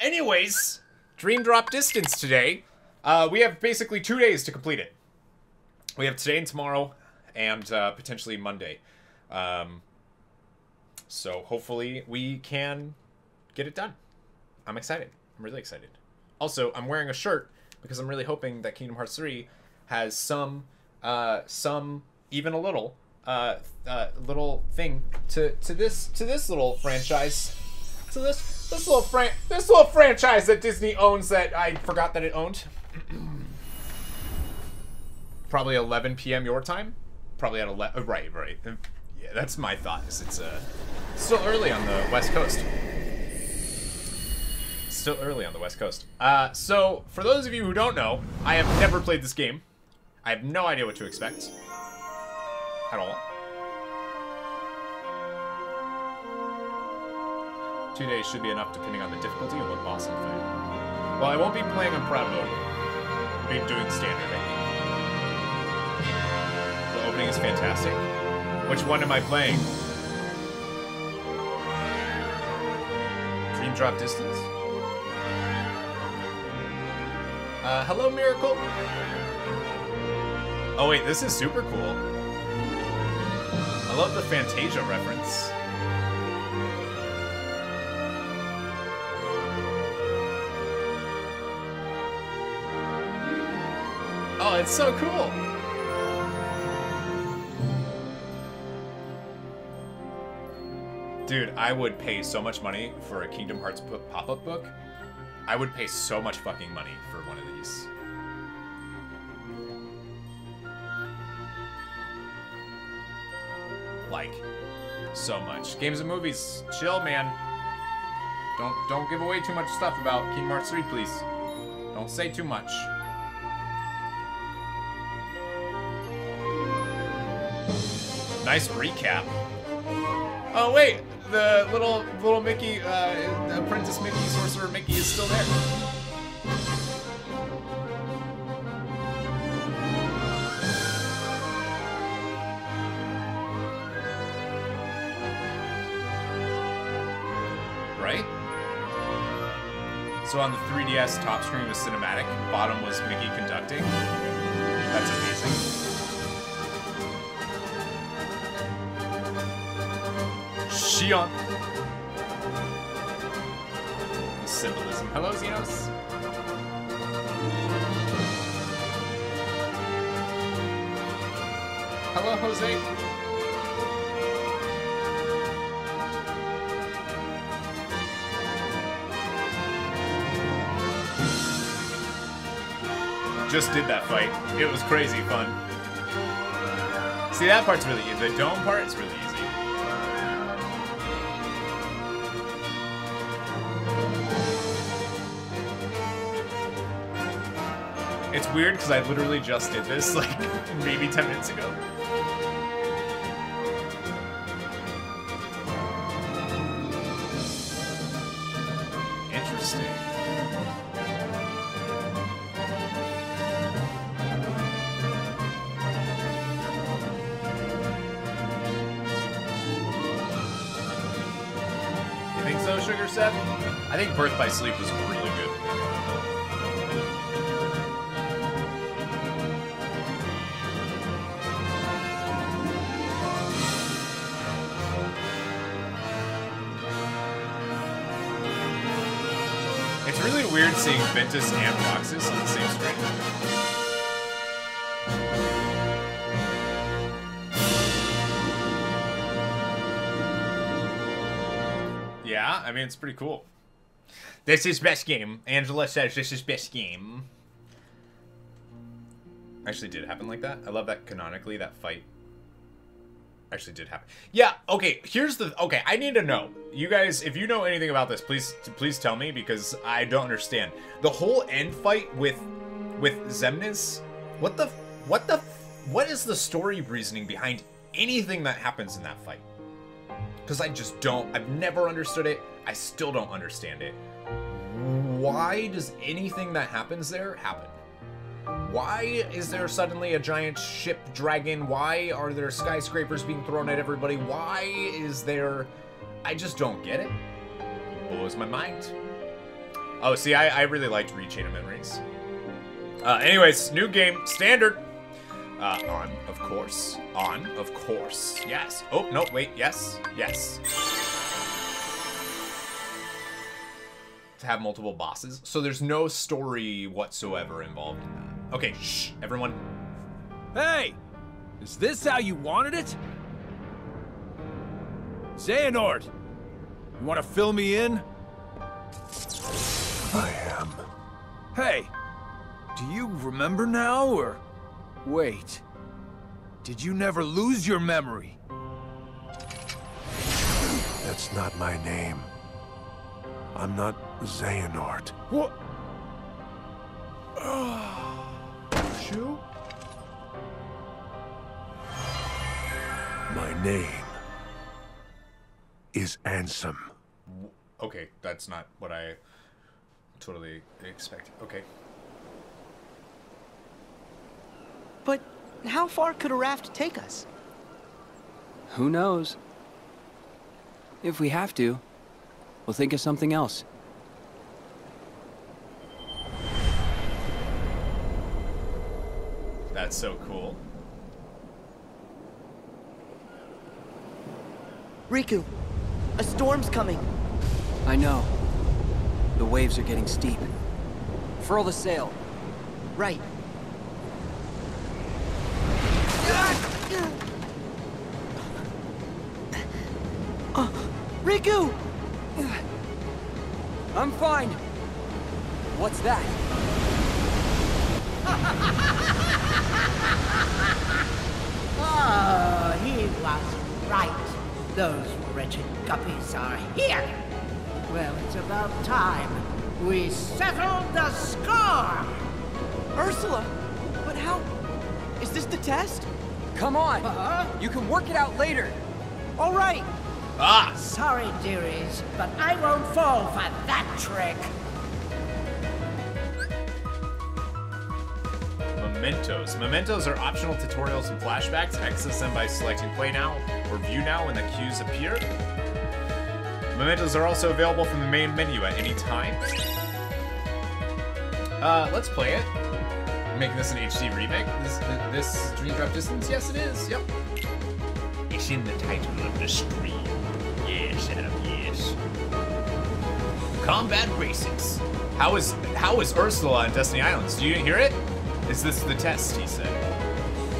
Anyways, Dream Drop Distance today. We have basically 2 days to complete it. We have today and tomorrow, and potentially Monday. So hopefully we can get it done. I'm excited. I'm really excited. Also, I'm wearing a shirt because I'm really hoping that Kingdom Hearts 3 has some little thing to this little franchise. So this little franchise that Disney owns that I forgot that it owned. Probably 11 p.m. your time. Probably at 11. Oh, right. Yeah, that's my thought. It's still early on the West Coast. Still early on the West Coast. So for those of you who don't know, I have never played this game. I have no idea what to expect at all. 2 days should be enough depending on the difficulty and what boss I'm fighting. Well, I won't be playing on Proud Mode. I'll be doing standard, I think. The opening is fantastic. Which one am I playing? Dream Drop Distance? Hello, Miracle. Oh wait, this is super cool. I love the Fantasia reference. Oh, it's so cool. Dude, I would pay so much money for a Kingdom Hearts pop-up book. I would pay so much fucking money for one of these. Like, so much. Games and movies, chill, man. Don't give away too much stuff about Kingdom Hearts 3, please. Don't say too much. Nice recap. Oh wait, the little Mickey, the Apprentice Mickey, Sorcerer Mickey is still there. Right? So on the 3DS, top screen was cinematic, bottom was Mickey conducting. That's amazing. Shion. The symbolism. Hello, Xenos. Hello, Jose. Just did that fight. It was crazy fun. See, that part's really easy. The dome part is really easy. It's weird because I literally just did this like maybe 10 minutes ago. Interesting. You think so, Sugar Seth? I think Birth by Sleep was really good. Weird seeing Ventus and Noctis on the same screen. Yeah, I mean, it's pretty cool. This is best game. Angela says this is best game. Actually, did it happen like that? I love that canonically, that fight actually did happen. Yeah, okay, here's the... Okay, I need to know. You guys, if you know anything about this, please tell me, because I don't understand. The whole end fight with Xemnas, what is the story reasoning behind anything that happens in that fight? Because I just don't... I've never understood it. I still don't understand it. Why does anything that happens there happen? Why is there suddenly a giant ship dragon? Why are there skyscrapers being thrown at everybody? Why is there... I just don't get it. Blows my mind. Oh, see, I really liked Re:Chain of Memories. Anyways, new game, standard. On, of course. On, of course. Yes. Oh, no, wait. Yes. Yes. To have multiple bosses. So there's no story whatsoever involved in that. Okay, shh, everyone. Hey! Is this how you wanted it? Xehanort! You want to fill me in? I am. Hey! Do you remember now, or... Wait. Did you never lose your memory? That's not my name. I'm not Xehanort. What? Shoo? My name is Ansem. Okay, that's not what I totally expected. Okay. But how far could a raft take us? Who knows? If we have to, we'll think of something else. That's so cool. Riku, a storm's coming. I know. The waves are getting steep. Furl the sail. Right. Riku! I'm fine. What's that? Oh, he was right. Those wretched guppies are here. Well, it's about time we settled the score. Ursula, but how? Is this the test? Come on. You can work it out later. All right. Ah! Sorry, dearies, but I won't fall for that trick. Mementos. Mementos are optional tutorials and flashbacks. Access them by selecting Play Now or View Now when the cues appear. Mementos are also available from the main menu at any time. Let's play it. I'm making this an HD remake. This Dream Drop Distance? Yes, it is. Yep. It's in the title of the stream. Yes, Adam, yes. Combat races. How is Ursula on Destiny Islands? Do you hear it? Is this the test, he said.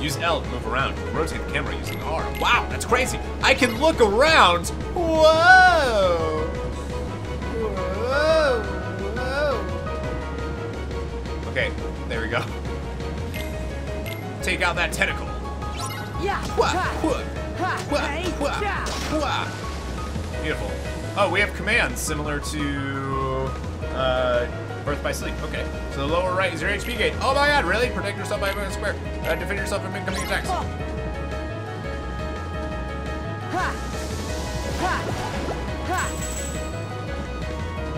Use L to move around. Rotate the camera using R. Wow, that's crazy. I can look around. Whoa. Whoa. Whoa. Okay, there we go. Take out that tentacle. Yeah. Beautiful. Oh, we have commands similar to Birth by Sleep. Okay. So the lower right is your HP gate. Oh my god, really? Protect yourself by moving square. Defend yourself from incoming attacks.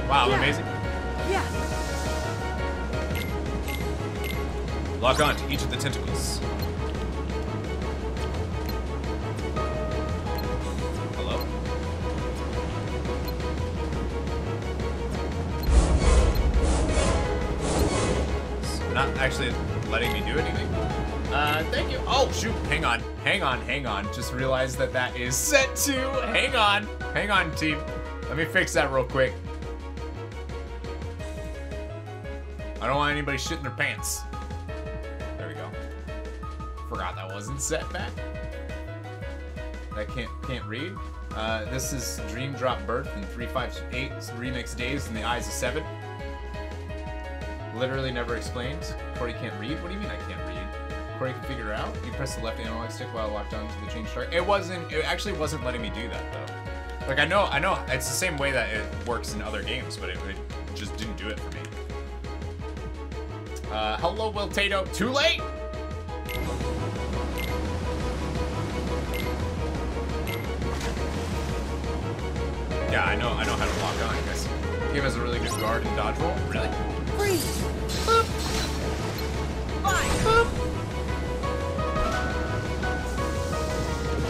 Wow, amazing. Yeah. Lock on to each of the tentacles. Not actually letting me do anything. Thank you. Oh, shoot. Hang on. Hang on. Hang on. Just realized that that is set to. Hang on. Hang on, team. Let me fix that real quick. I don't want anybody shitting their pants. There we go. Forgot that wasn't set back. I can't read. This is Dream Drop Birth in 358 Remix Days in the Eyes of Seven. Literally never explained. Corey can't read? What do you mean I can't read? Corey can figure it out. You press the left analog stick while locked on to the change target. It actually wasn't letting me do that though. Like I know it's the same way that it works in other games, but it just didn't do it for me. Hello, Will Tato. Too late? Yeah, I know how to lock on, I guess. The game has a really good guard and dodge roll. Really? Freeze! Boop! Fine! Boop!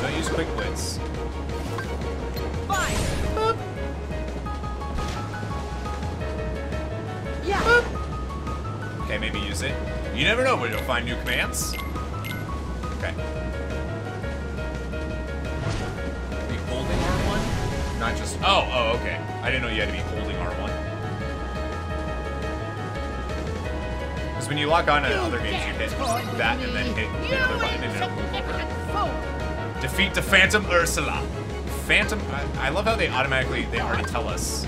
Don't use quick blitz. Fine! Boop! Okay, maybe use it. You never know where you'll find new commands. Okay. Are you holding R1? Not just... Oh, oh, okay. I didn't know you had to be holding R1. Because when you lock on in other games, you hit that and then hit the other button and it'll move over. Defeat the Phantom Ursula. Phantom... I love how they automatically... They already tell us.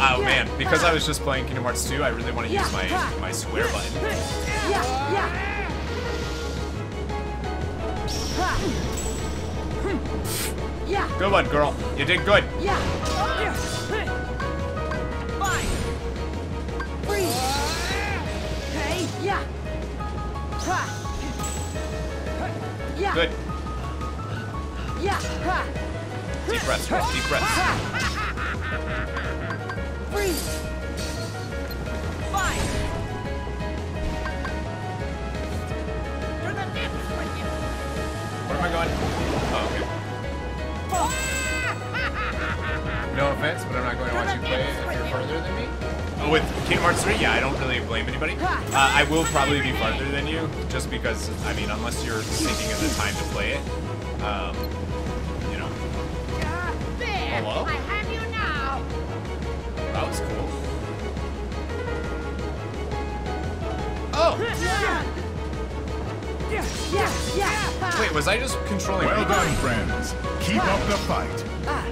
Oh man, because I was just playing Kingdom Hearts 2, I really want to use my square button. Good one, girl. You did good. Good. Deep breath, girl. Deep breath. Freeze! Five! For the depths with you! Where am I going? Oh, okay. Oh. No offense, but I'm not going to watch you play if you're farther than me. Oh, with Kingdom Hearts 3? Yeah, I don't really blame anybody. I will probably be farther than you, just because, I mean, unless you're thinking of the time to play it. You know. Hello? That was cool. Oh! Wait, was I just controlling? Well done, friends. Keep up the fight. That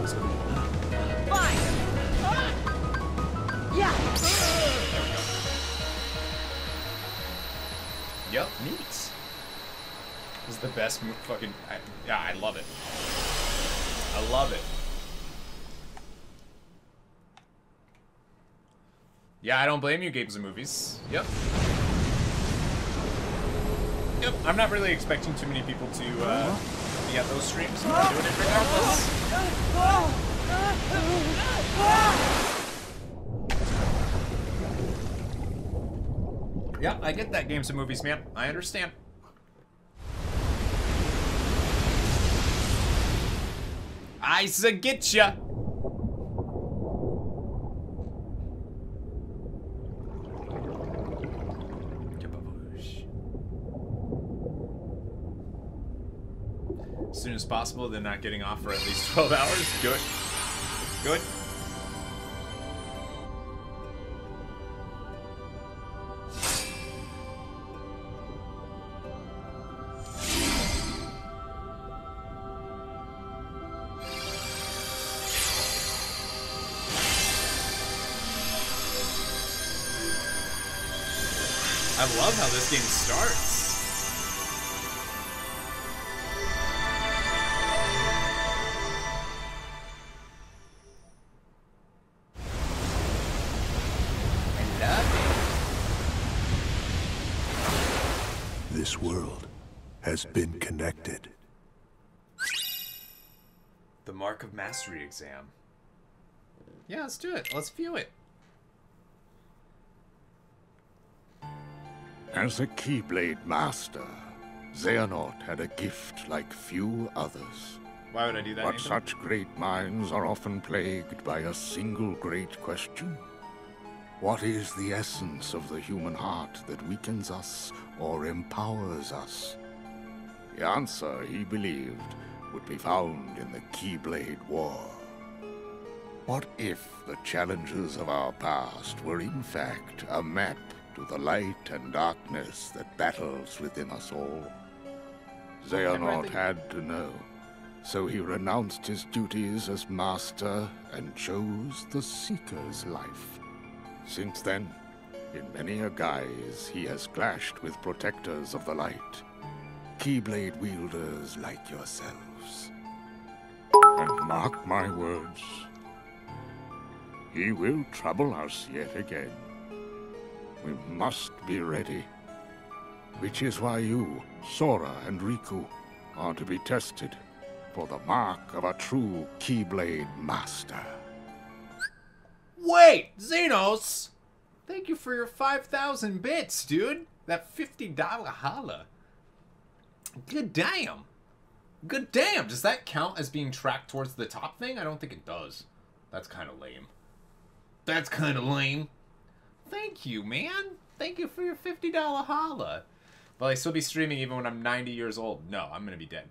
was cool. There we go. Yep, neat. This is the best fucking... yeah, I love it. I love it. Yeah, I don't blame you, games and movies. Yep. Yep, I'm not really expecting too many people to be at those streams. So I'm doing it regardless. Yeah, I get that, games and movies, man. I understand. I get ya. As soon as possible, then not getting off for at least 12 hours. Good. Good. How this game starts. I love it. This world has been connected. The Mark of Mastery exam. Yeah, let's do it. Let's view it. As a Keyblade master, Xehanort had a gift like few others. Why would I do that? But such great minds are often plagued by a single great question. What is the essence of the human heart that weakens us or empowers us? The answer, he believed, would be found in the Keyblade War. What if the challenges of our past were in fact a map to the light and darkness that battles within us all? Xehanort had to know, so he renounced his duties as master and chose the Seeker's life. Since then, in many a guise, he has clashed with protectors of the light, Keyblade wielders like yourselves. And mark my words, he will trouble us yet again. We must be ready. Which is why you, Sora and Riku, are to be tested for the mark of a true Keyblade master. Wait, Xenos! Thank you for your 5,000 bits, dude. That $50 holla. Good damn. Good damn. Does that count as being tracked towards the top thing? I don't think it does. That's kind of lame. That's kind of lame. Thank you, man. Thank you for your $50 holla. Will I still be streaming even when I'm 90 years old? No, I'm going to be dead.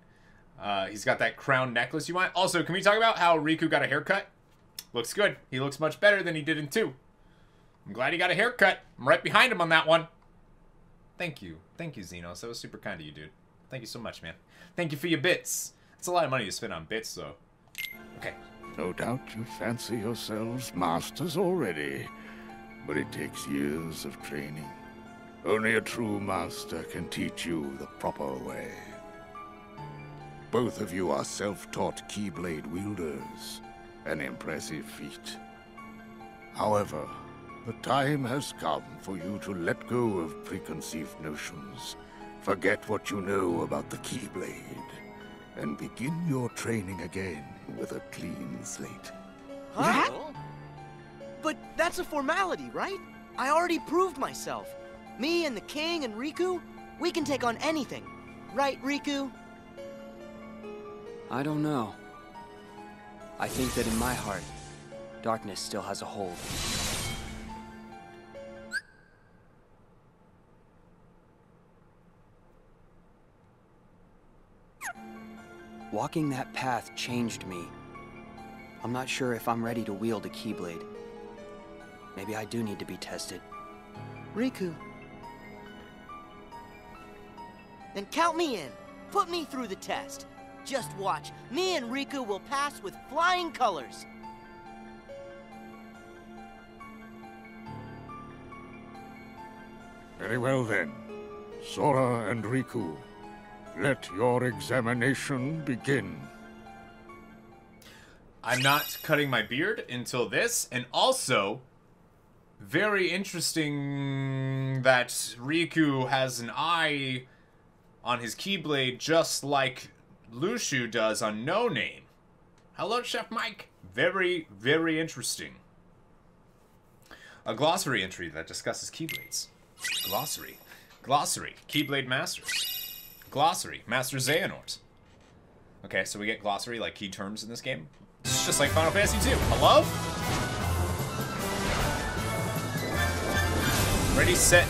He's got that crown necklace you want. Also, can we talk about how Riku got a haircut? Looks good. He looks much better than he did in 2. I'm glad he got a haircut. I'm right behind him on that one. Thank you. Thank you, Xenos. That was super kind of you, dude. Thank you so much, man. Thank you for your bits. It's a lot of money to spend on bits, though. Okay. No doubt you fancy yourselves masters already, but it takes years of training. Only a true master can teach you the proper way. Both of you are self-taught Keyblade wielders, an impressive feat. However, the time has come for you to let go of preconceived notions, forget what you know about the Keyblade, and begin your training again with a clean slate. Huh? Yeah? But that's a formality, right? I already proved myself. Me and the king and Riku, we can take on anything. Right, Riku? I don't know. I think that in my heart, darkness still has a hold. Walking that path changed me. I'm not sure if I'm ready to wield a Keyblade. Maybe I do need to be tested. Riku. Then count me in. Put me through the test. Just watch. Me and Riku will pass with flying colors. Very well then. Sora and Riku, let your examination begin. I'm not cutting my beard until this, and also, very interesting that Riku has an eye on his Keyblade, just like Luxu does on No Name. Hello, Chef Mike. Very, very interesting. A glossary entry that discusses Keyblades. Glossary. Glossary. Keyblade Masters. Glossary. Master Xehanort. Okay, so we get glossary, like key terms in this game. It's just like Final Fantasy 2. Hello? Ready, set,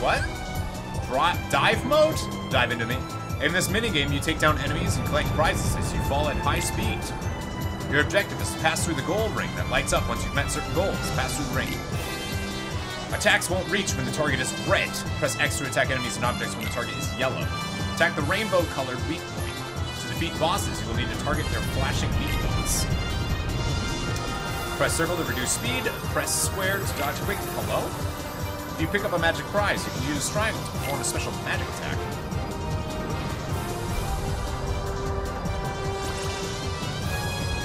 what? Dive mode? Dive into me. In this minigame, you take down enemies and collect prizes as you fall at high speed. Your objective is to pass through the goal ring that lights up once you've met certain goals. Pass through the ring. Attacks won't reach when the target is red. Press X to attack enemies and objects when the target is yellow. Attack the rainbow-colored weak point. To defeat bosses, you will need to target their flashing weak points. Press circle to reduce speed. Press square to dodge quick. Hello? If you pick up a magic prize, you can use triangle to perform a special magic attack.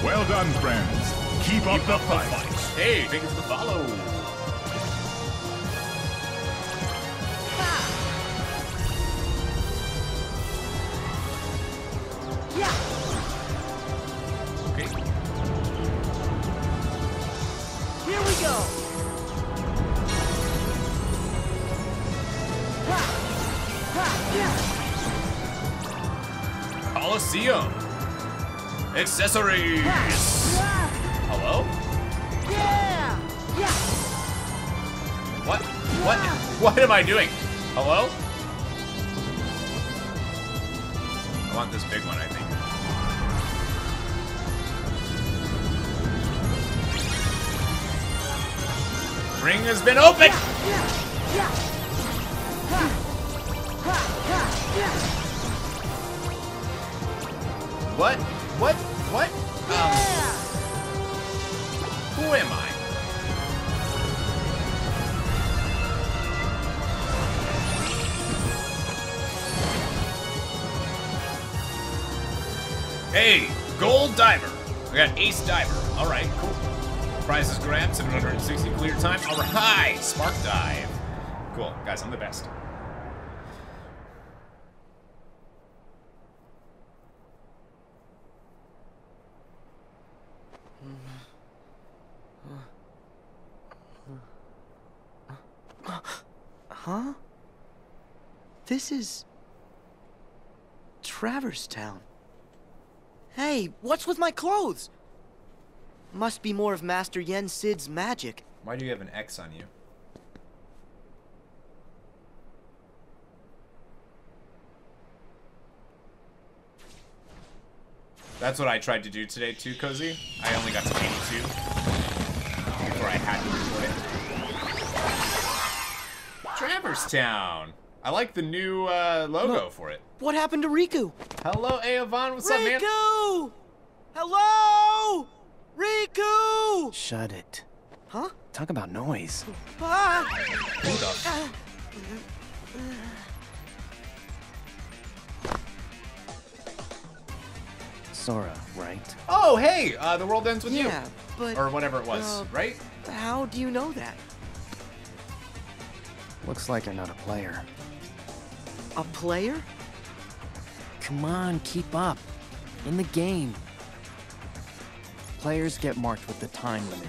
Well done, friends. Keep up the fight. Hey, thank you for the follow. Ha. Yeah. Okay. Here we go. Coliseum. Accessories. Hello? Yeah. Yeah. What? What? What am I doing? Hello? I want this big one, I think. Ring has been opened! Yeah. Yeah. Yeah. What? What? What? Who am I? Hey, gold diver. I got ace diver. All right, cool. Prizes grabbed, 760 clear time. All right, spark dive. Cool, guys, I'm the best. Huh? This is... Traverse Town. Hey, what's with my clothes? Must be more of Master Yen Sid's magic. Why do you have an X on you? That's what I tried to do today too, Cozy. I only got to 82 before I had to record it. Traverse Town. I like the new logo for it. What happened to Riku? Hello, Aovan. What's up, man? Riku! Hello! Riku! Shut it. Huh? Talk about noise. Hold up. Sora, right? Oh, hey! The world ends with you. Yeah, but... Or whatever it was, right? How do you know that? Looks like you're not a player. A player? Come on, keep up. In the game. Players get marked with the time limit.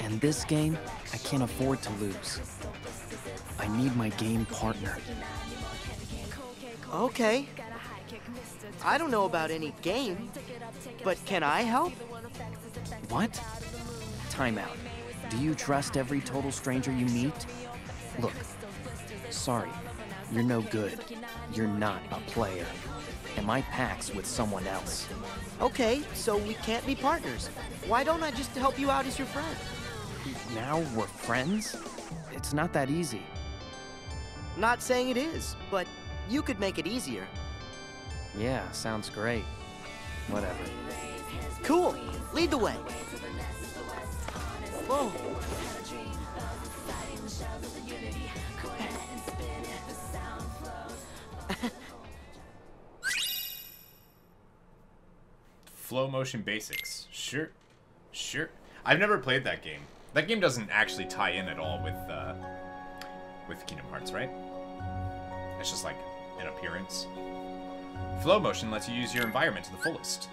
And this game, I can't afford to lose. I need my game partner. Okay. I don't know about any game, but can I help? What? Timeout. Do you trust every total stranger you meet? Look, sorry, you're no good. You're not a player. And my pack's with someone else. Okay, so we can't be partners. Why don't I just help you out as your friend? Now we're friends? It's not that easy. Not saying it is, but you could make it easier. Yeah, sounds great. Whatever. Cool. Lead the way. Whoa. Flow motion basics. Sure. Sure. I've never played that game. That game doesn't actually tie in at all with Kingdom Hearts, right? It's just like an appearance. Flow motion lets you use your environment to the fullest.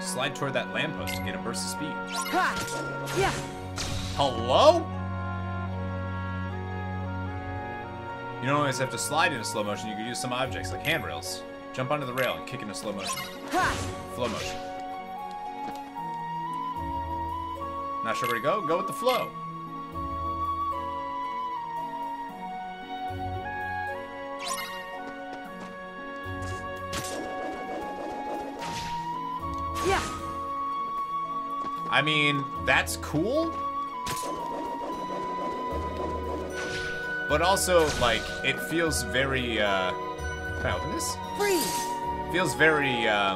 Slide toward that lamppost to get a burst of speed. Ha! Yeah. Hello? You don't always have to slide in a slow motion. You can use some objects like handrails. Jump onto the rail and kick into slow motion. Ha! Flow motion. Not sure where to go? Go with the flow. I mean, that's cool, but also, like, it feels very, can I open this? Freeze! Feels very, I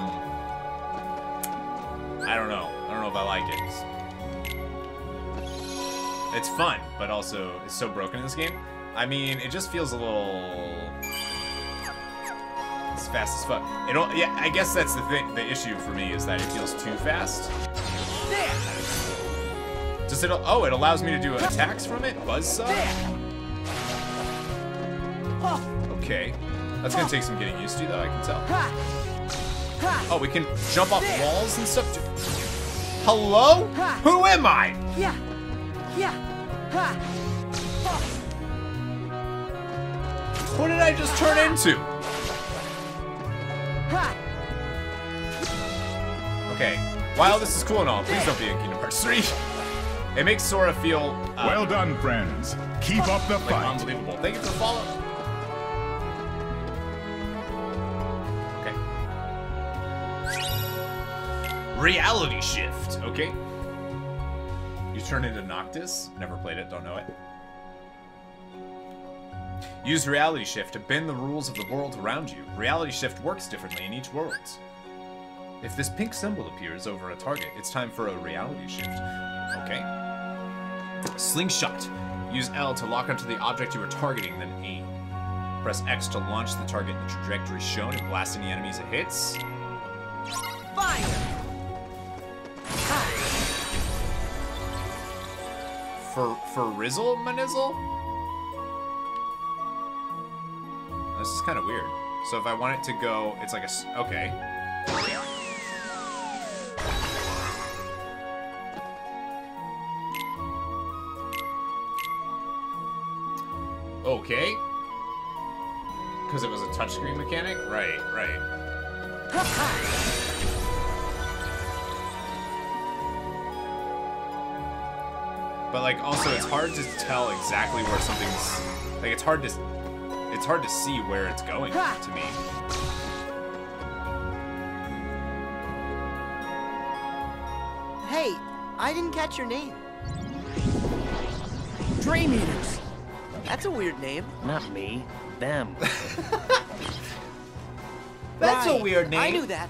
don't know if I like it. It's fun, but also, it's so broken in this game. I mean, it just feels a little... It's fast as fuck. It don't, yeah, I guess that's the thing, the issue for me, is that it feels too fast. Does it? Oh, it allows me to do attacks from it. Buzzsaw. Okay, that's gonna take some getting used to, though. I can tell. Oh, we can jump off walls and stuff too. Hello? Who am I? Yeah. Yeah. What did I just turn into? Okay. While this is cool and all, please don't be in Kingdom Hearts 3. It makes Sora feel well done, friends. Keep up the fight. Unbelievable. Thank you for the follow. Okay. Reality Shift. Okay. You turn into Noctis. Never played it. Don't know it. Use Reality Shift to bend the rules of the world around you. Reality Shift works differently in each world. If this pink symbol appears over a target, it's time for a reality shift. Okay. Slingshot. Use L to lock onto the object you are targeting, then aim. Press X to launch the target in the trajectory shown and blast any enemies it hits. Fire! For Rizzle Manizzle? This is kind of weird. So if I want it to go, it's like a... Okay. Okay. Because it was a touchscreen mechanic? Right, right. But, like, also, it's hard to tell exactly where something's... Like, it's hard to see where it's going, to me. Hey, I didn't catch your name. Dream Eaters. That's a weird name. Not me. Them. That's right. A weird name. I knew that.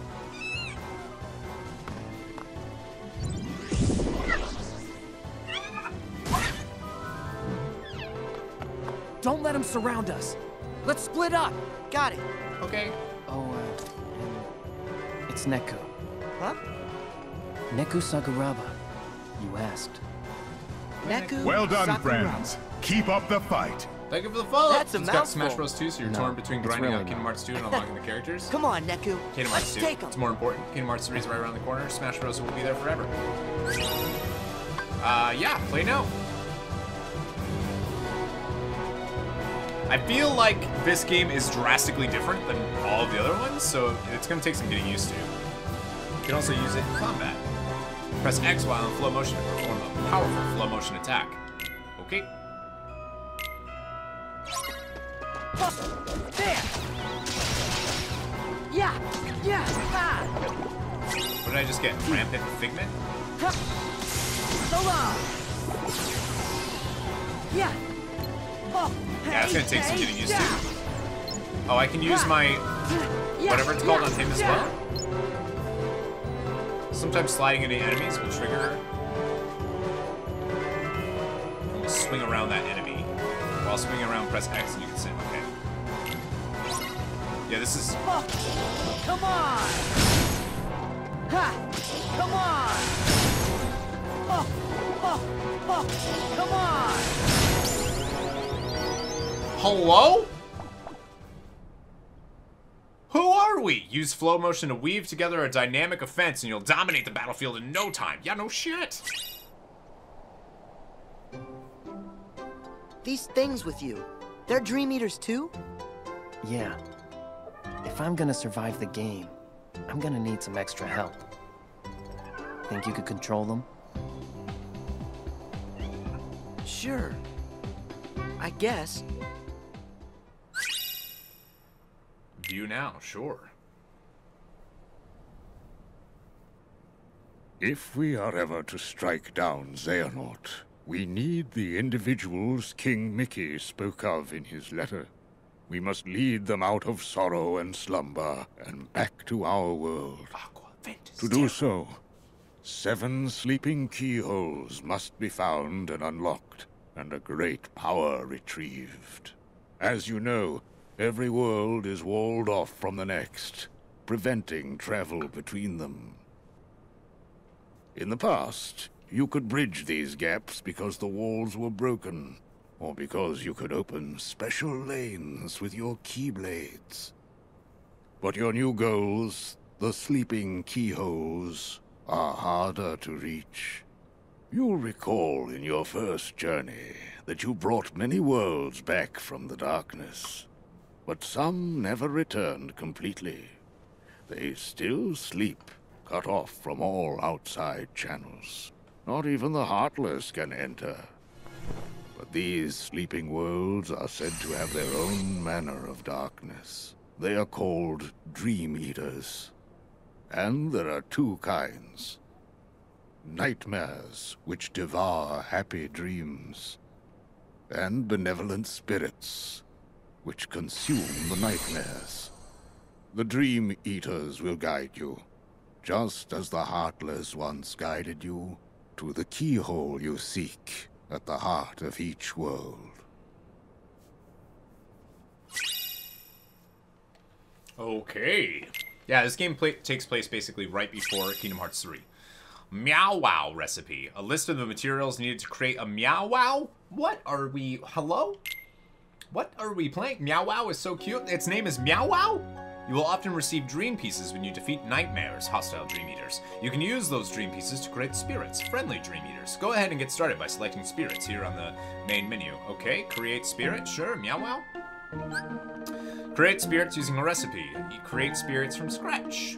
Don't let them surround us. Let's split up. Got it. Okay. Oh, it's Neku. Huh? Neku Sakuraba. You asked. Neku. Well done, Sakuraba. Friends. Keep up the fight. Thank you for the follow. That's a mouthful. It's got Smash Bros. 2, so you're torn between grinding out Kingdom Hearts 2 and unlocking the characters. Come on, Neku. Kingdom Hearts 2. It's more important. Kingdom Hearts 3 is right around the corner. Smash Bros. Will be there forever. Yeah. Play now. I feel like this game is drastically different than all of the other ones, so it's going to take some getting used to. You can also use it in combat. Press X while in flow motion to perform a powerful flow motion attack. Okay. There! Yeah! Yeah! Ah. What did I just get? Rampant Figment? So long! Yeah! Yeah, it's gonna take some getting used to. Oh, I can use my whatever it's called on him as well. Sometimes sliding into enemies will trigger. We'll swing around that enemy. While swinging around, press X and you can sit. Okay. Yeah, this is. Come on! Come on! Come on! Hello? Who are we? Use flow motion to weave together a dynamic offense and you'll dominate the battlefield in no time. Yeah, no shit. These things with you, they're Dream Eaters too? Yeah. If I'm gonna survive the game, I'm gonna need some extra help. Think you could control them? Sure. I guess. View now, sure. If we are ever to strike down Xehanort, we need the individuals King Mickey spoke of in his letter. We must lead them out of sorrow and slumber and back to our world. Aqua, Ventus, to do so, 7 sleeping keyholes must be found and unlocked, and a great power retrieved. As you know, every world is walled off from the next, preventing travel between them. In the past, you could bridge these gaps because the walls were broken, or because you could open special lanes with your keyblades. But your new goals, the sleeping keyholes, are harder to reach. You'll recall in your first journey that you brought many worlds back from the darkness. But some never returned completely. They still sleep, cut off from all outside channels. Not even the Heartless can enter. But these sleeping worlds are said to have their own manner of darkness. They are called Dream Eaters. And there are 2 kinds. Nightmares, which devour happy dreams. And benevolent spirits, which consume the nightmares. The Dream Eaters will guide you, just as the Heartless once guided you, to the keyhole you seek at the heart of each world. Okay. Yeah, this game takes place basically right before Kingdom Hearts 3. Meow Wow recipe. A list of the materials needed to create a Meow Wow? What are we... Hello? What are we playing? Meow Wow is so cute. Its name is Meow Wow? You will often receive dream pieces when you defeat Nightmares, hostile Dream Eaters. You can use those dream pieces to create spirits, friendly Dream Eaters. Go ahead and get started by selecting spirits here on the main menu. Okay, create spirit, sure, Meow Wow. Create spirits using a recipe. You create spirits from scratch.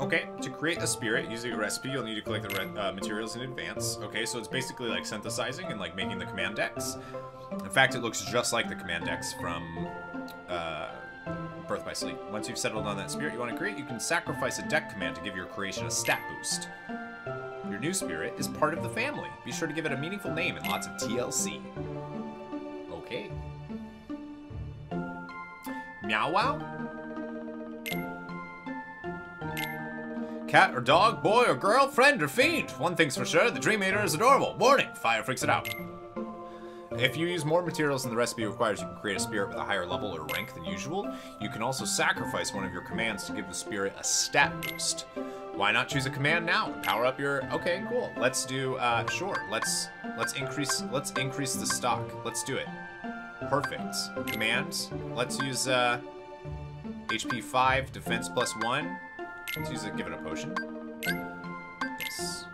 Okay, to create a spirit using a recipe, you'll need to collect the materials in advance. Okay, so it's basically like synthesizing and like making the command decks. In fact, it looks just like the command decks from Birth by Sleep. Once you've settled on that spirit you want to create, you can sacrifice a deck command to give your creation a stat boost. Your new spirit is part of the family. Be sure to give it a meaningful name and lots of TLC. Okay. Meow Wow? Cat or dog, boy or girl, friend or fiend. One thing's for sure, the Dream Eater is adorable. Warning, fire freaks it out. If you use more materials than the recipe requires, you can create a spirit with a higher level or rank than usual. You can also sacrifice one of your commands to give the spirit a stat boost. Why not choose a command now and power up your... Okay, cool. Let's do, sure. Let's increase the stock. Let's do it. Perfect. Commands. Let's use, HP 5, defense plus 1. Let's use it, give it a potion. Yes.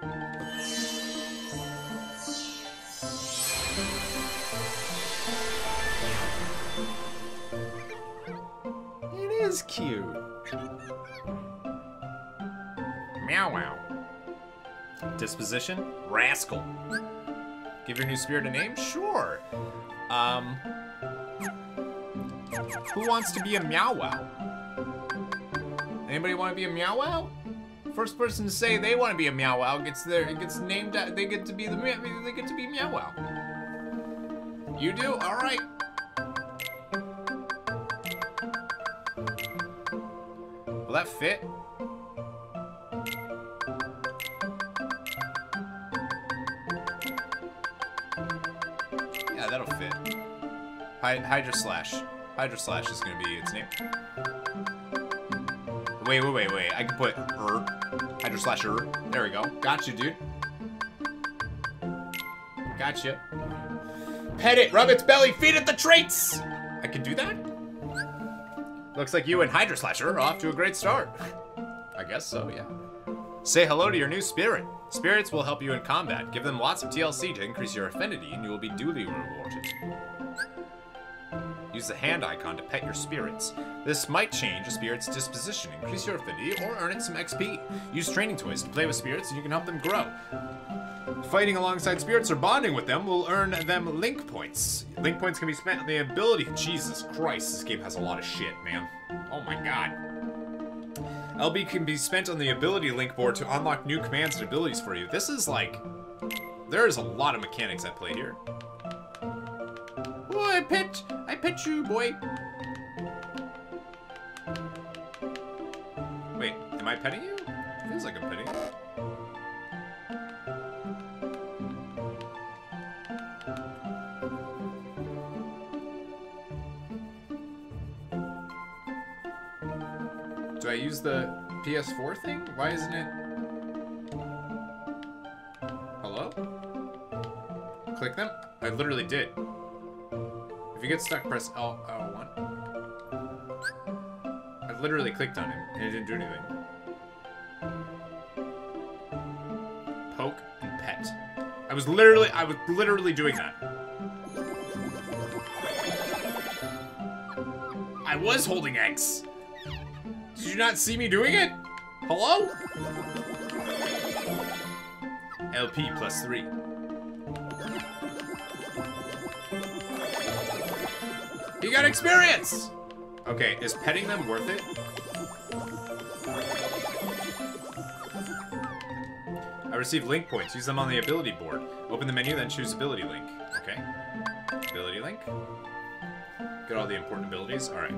It is cute. Meow Wow. Disposition? Rascal. Give your new spirit a name? Sure. Who wants to be a Meow Wow? Anybody want to be a Meow Wow? First person to say they want to be a Meow Wow gets named. They get to be the. They get to be Meow Wow. You do? All right. Will that fit? Yeah, that'll fit. Hydra Slash. Hydra Slash is gonna be its name. Wait. I can put Hydro Slasher. There we go. Gotcha, dude. Gotcha. Pet it, rub its belly, feed it the treats! I can do that? Looks like you and Hydro Slasher are off to a great start. I guess so, yeah. Say hello to your new spirit. Spirits will help you in combat. Give them lots of TLC to increase your affinity, and you will be duly rewarded. Use the hand icon to pet your spirits. This might change a spirit's disposition, increase your affinity, or earn it some XP. Use training toys to play with spirits and you can help them grow. Fighting alongside spirits or bonding with them will earn them link points. Link points can be spent on the ability. Jesus Christ, this game has a lot of shit, man. Oh my god. LB can be spent on the ability link board to unlock new commands and abilities for you. This is like... There's a lot of mechanics at play here. Oh, I pet you, boy. Wait, am I petting you? Feels like I'm petting you. Do I use the PS4 thing? Why isn't it? Hello? Click them? I literally did. If you get stuck, press L1. I literally clicked on him, and it didn't do anything. Poke and pet. I was literally doing that. I was holding X. Did you not see me doing it? Hello? LP plus 3. You got experience! Okay, is petting them worth it? I received link points. Use them on the ability board. Open the menu, then choose ability link. Okay. Ability link. Get all the important abilities. Alright.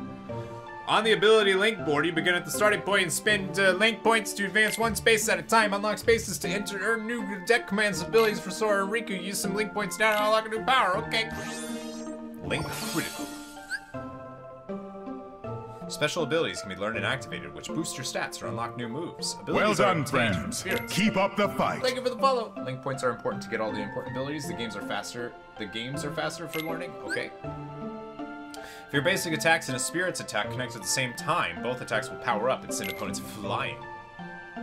On the ability link board, you begin at the starting point and spend link points to advance one space at a time. Unlock spaces to enter, earn new deck commands and abilities for Sora and Riku. Use some link points down and unlock a new power. Okay. Link critical. Special abilities can be learned and activated, which boost your stats or unlock new moves. Abilities well done, friends. Keep up the fight. Thank you for the follow. Link points are important to get all the important abilities. The games are faster for learning. Okay. If your basic attacks and a spirit's attack connect at the same time, both attacks will power up and send opponents flying.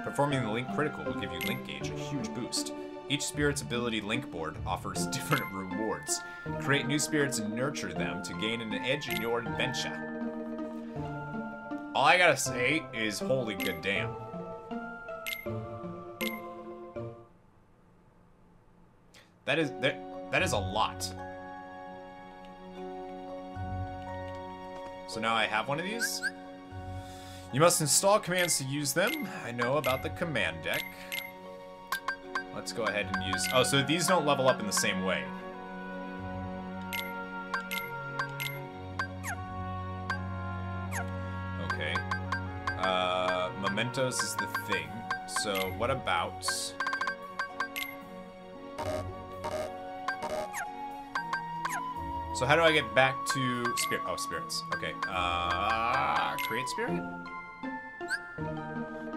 Performing the Link Critical will give you Link Gauge a huge boost. Each spirit's ability Link Board offers different rewards. Create new spirits and nurture them to gain an edge in your adventure. All I gotta say is holy good damn. That is a lot. So now I have one of these. You must install commands to use them. I know about the command deck. Let's go ahead and use... Oh, so these don't level up in the same way. Okay. Mementos is the thing. So what about... So how do I get back to spirit? Oh, spirits. Okay. Create spirit?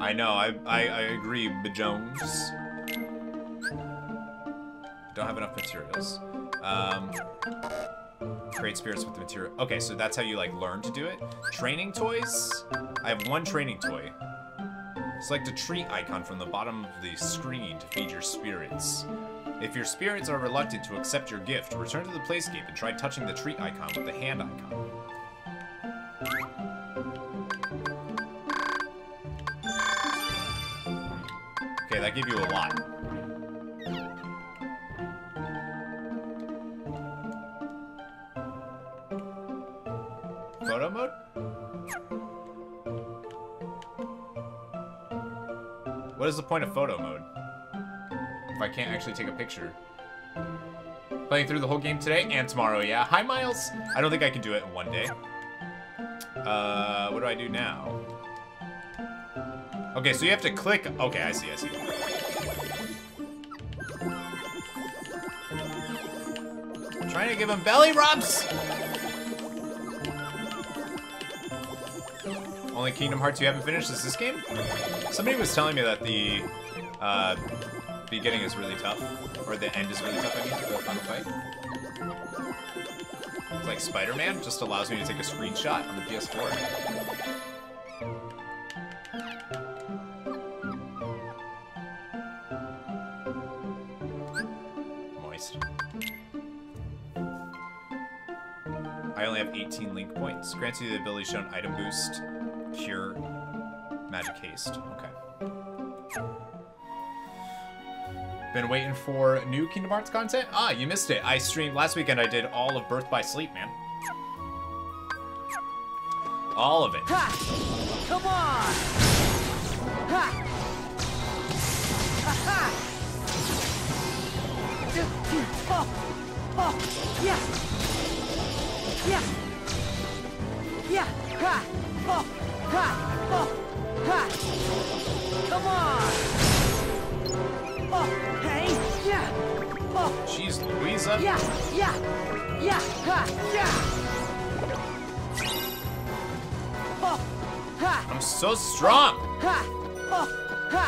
I know. I agree, Bajones. Don't have enough materials. Create spirits with the material. Okay, so that's how you like learn to do it. Training toys. I have one training toy. Select a tree icon from the bottom of the screen to feed your spirits. If your spirits are reluctant to accept your gift, return to the playscape and try touching the tree icon with the hand icon. Okay, that gave you a lot. Photo mode? What is the point of photo mode? I can't actually take a picture. Playing through the whole game today and tomorrow, yeah. Hi, Miles. I don't think I can do it in one day. What do I do now? Okay, so you have to click. Okay, I see. I'm trying to give him belly rubs. Only Kingdom Hearts you haven't finished is this game? Somebody was telling me that the beginning is really tough, or the end is really tough, I mean, the final fight. It's like Spider-Man just allows me to take a screenshot on the PS4. Moist. I only have 18 link points. Grants you the ability shown item boost, cure, magic haste. Okay. Been waiting for new Kingdom Hearts content? Ah, you missed it. I streamed last weekend. I did all of Birth by Sleep, man. All of it. Ha! Come on! Ha! Ha-ha! Oh! Oh! Yeah! Yeah! Yeah! Ha! Oh! Ha! Oh! Ha! Come on! Oh, hey, yeah. Oh, jeez, Louisa. Yeah, yeah, yeah, ha, yeah. Oh, ha. I'm so strong. Ha, oh, ha.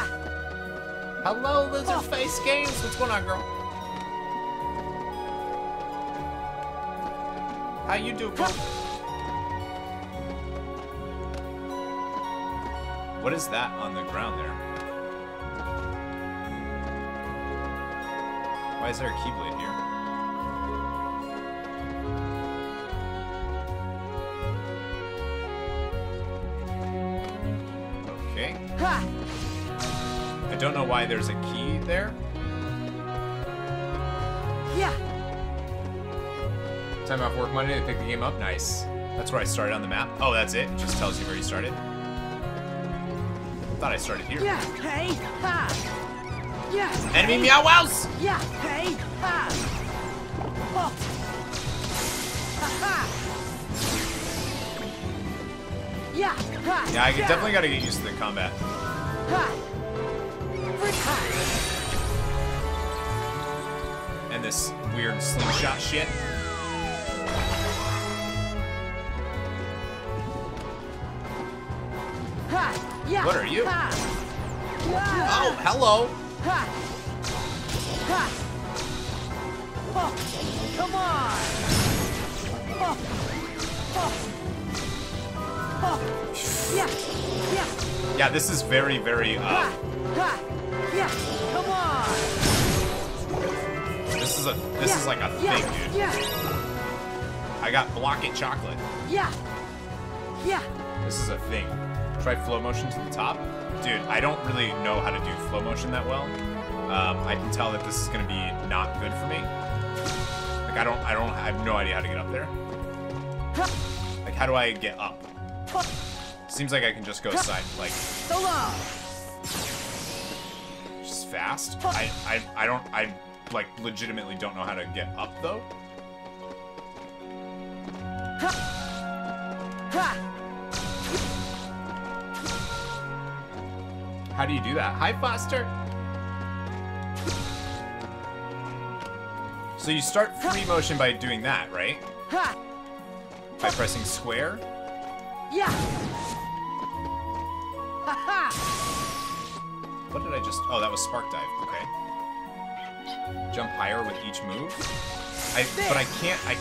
Hello, Lizardface Games. What's going on, girl? How you do, girl? What is that on the ground there? Why is there a Keyblade here? Okay. Ha! I don't know why there's a key there. Yeah. Time off work Monday to pick the game up. Nice. That's where I started on the map. Oh, that's it. It just tells you where you started. Thought I started here. Yeah. Hey. Ha! Yeah, enemy hey. Meow Wows! Yeah, hey, ha! Oh. Ha-ha. Yeah, ha! Yeah, I definitely gotta get used to the combat. Ha. Ha. And this weird slingshot shit. Ha. Yeah. What are you? Ha. Oh, hello! Ha! Ha! Oh! Come on! Oh! Yeah, this is very, very, This is like a thing, dude. I got block it chocolate. This is a thing. Try flow motion to the top. Dude, I don't really know how to do flow motion that well. I can tell that this is gonna be not good for me. Like, I have no idea how to get up there. Like, how do I get up? Seems like I can just go side, like, just fast. I like, legitimately don't know how to get up, though. How do you do that? Hi, Foster! So you start free motion by doing that, right? By pressing square? Yeah. What did I just... Oh, that was spark dive. Okay. Jump higher with each move. But I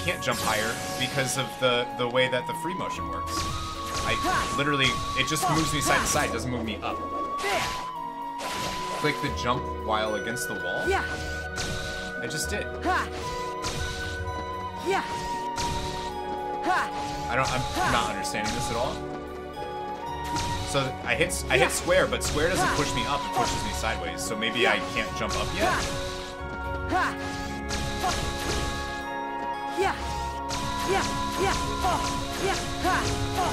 can't jump higher because of the way that the free motion works. I literally... It just moves me side to side. It doesn't move me up. Click the jump while against the wall. Yeah. I just did. Yeah. I'm not understanding this at all. So I hit square, but square doesn't push me up, it pushes me sideways. So maybe I can't jump up yet.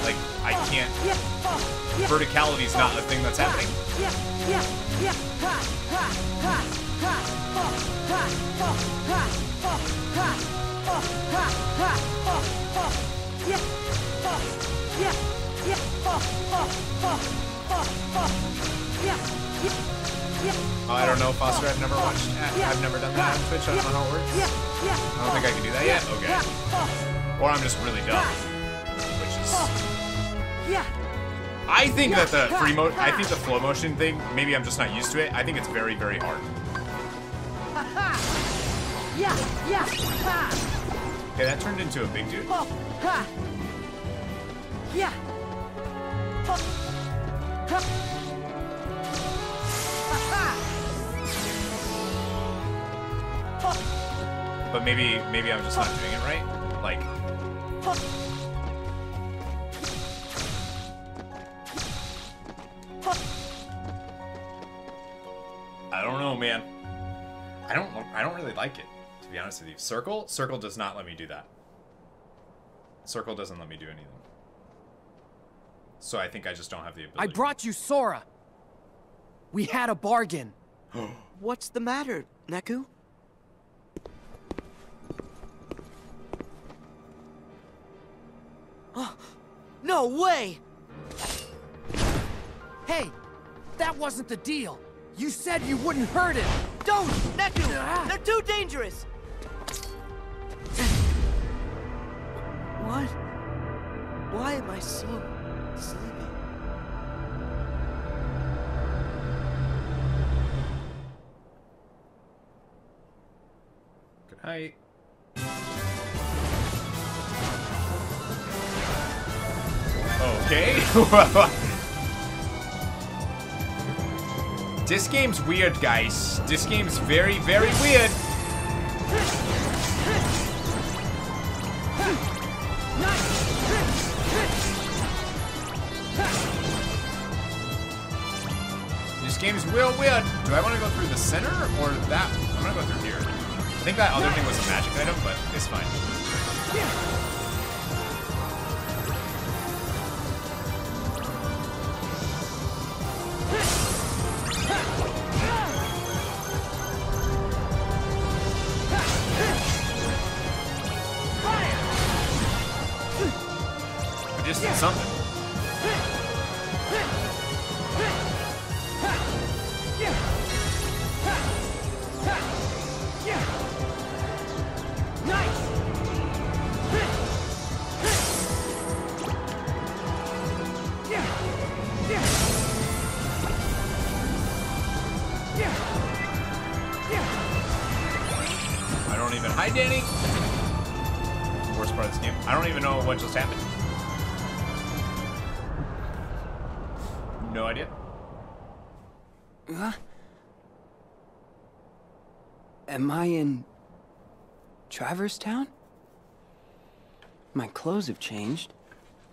Like, I can't. Verticality is not a thing that's happening. I don't know, Foster. I've never watched. I've never done that on Twitch. I don't know how it works. I don't think I can do that yet. Okay. Or I'm just really dumb, which is. I think that the free mo. I think the flow motion thing. Maybe I'm just not used to it. I think it's very, very hard. Okay, that turned into a big dude. But maybe I'm just not doing it right. Like, I don't know, man. I don't really like it, to be honest with you. Circle does not let me do that. Circle doesn't let me do anything. So I think I just don't have the ability. I brought you Sora. We had a bargain. What's the matter, Neku? Oh, no way! Hey, that wasn't the deal. You said you wouldn't hurt him. Don't, Neku! They're too dangerous. What? Why am I so... sleepy. Good night. Okay. This game's weird, guys. This game's very, very weird. This game's real weird. Do I want to go through the center or that? I'm gonna go through here. I think that other thing was a magic item, but it's fine. I just did something. worst part of this game. I don't even know what just happened. No idea. Huh? Am I in Traverse Town? My clothes have changed.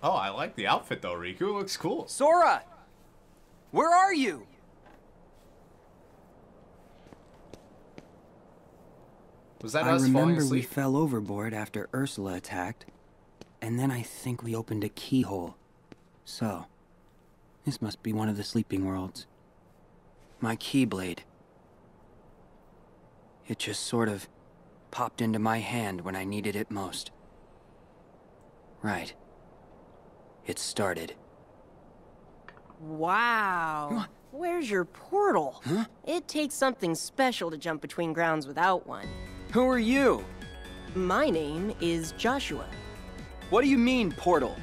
Oh, I like the outfit though, Riku. It looks cool. Sora! Where are you? Was that us falling asleep? I remember we fell overboard after Ursula attacked, and then I think we opened a keyhole. So, this must be one of the sleeping worlds. My Keyblade. It just sort of popped into my hand when I needed it most. Right. It started. Wow. Where's your portal? Huh? It takes something special to jump between grounds without one. Who are you? My name is Joshua. What do you mean, portal?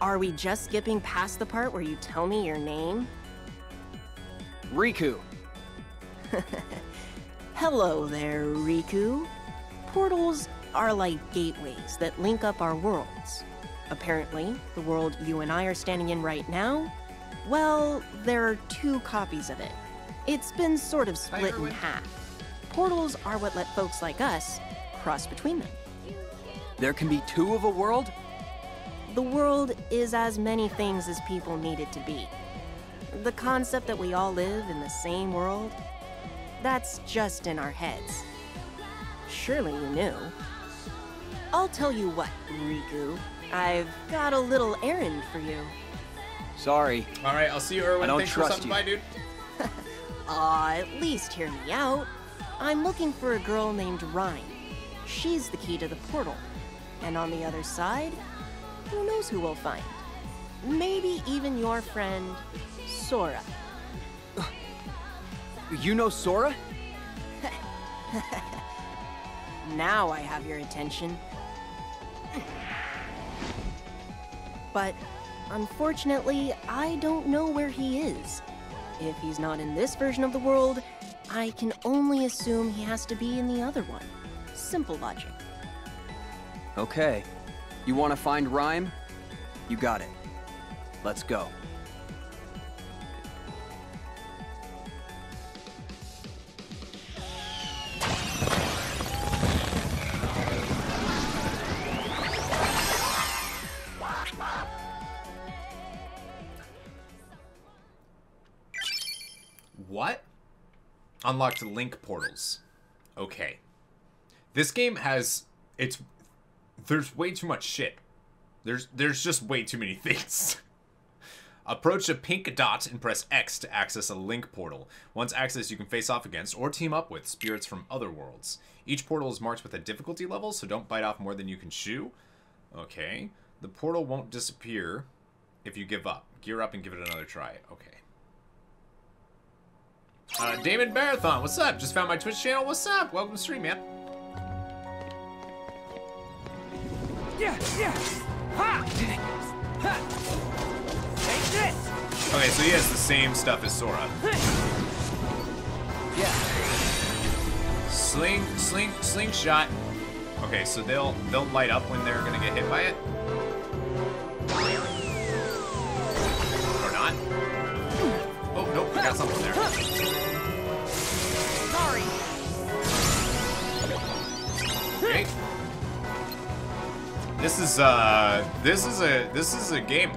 Are we just skipping past the part where you tell me your name? Riku. Hello there, Riku. Portals are like gateways that link up our worlds. Apparently, the world you and I are standing in right now, well, there are two copies of it. It's been sort of split in half. Portals are what let folks like us cross between them. There can be two of a world? The world is as many things as people need it to be. The concept that we all live in the same world, that's just in our heads. Surely you knew. I'll tell you what, Riku, I've got a little errand for you. Sorry. All right, I'll see you, Erwin. I don't trust you. Bye, dude. At least hear me out. I'm looking for a girl named Rhyme. She's the key to the portal. And on the other side, who knows who we'll find? Maybe even your friend, Sora. You know Sora? Now I have your attention. But unfortunately, I don't know where he is. If he's not in this version of the world, I can only assume he has to be in the other one. Simple logic. Okay. You want to find Rhyme? You got it. Let's go. Unlocked link portals. Okay. This game has... There's way too much shit. There's just way too many things. Approach a pink dot and press X to access a link portal. Once accessed, you can face off against or team up with spirits from other worlds. Each portal is marked with a difficulty level, so don't bite off more than you can chew. Okay. The portal won't disappear if you give up. Gear up and give it another try. Okay. Damon Marathon, what's up? Just found my Twitch channel, what's up? Welcome to stream, man. Okay, so he has the same stuff as Sora. Slingshot. Okay, so they'll light up when they're gonna get hit by it. Or not. Oh, nope, I got something there. Sorry. Okay. This is a game.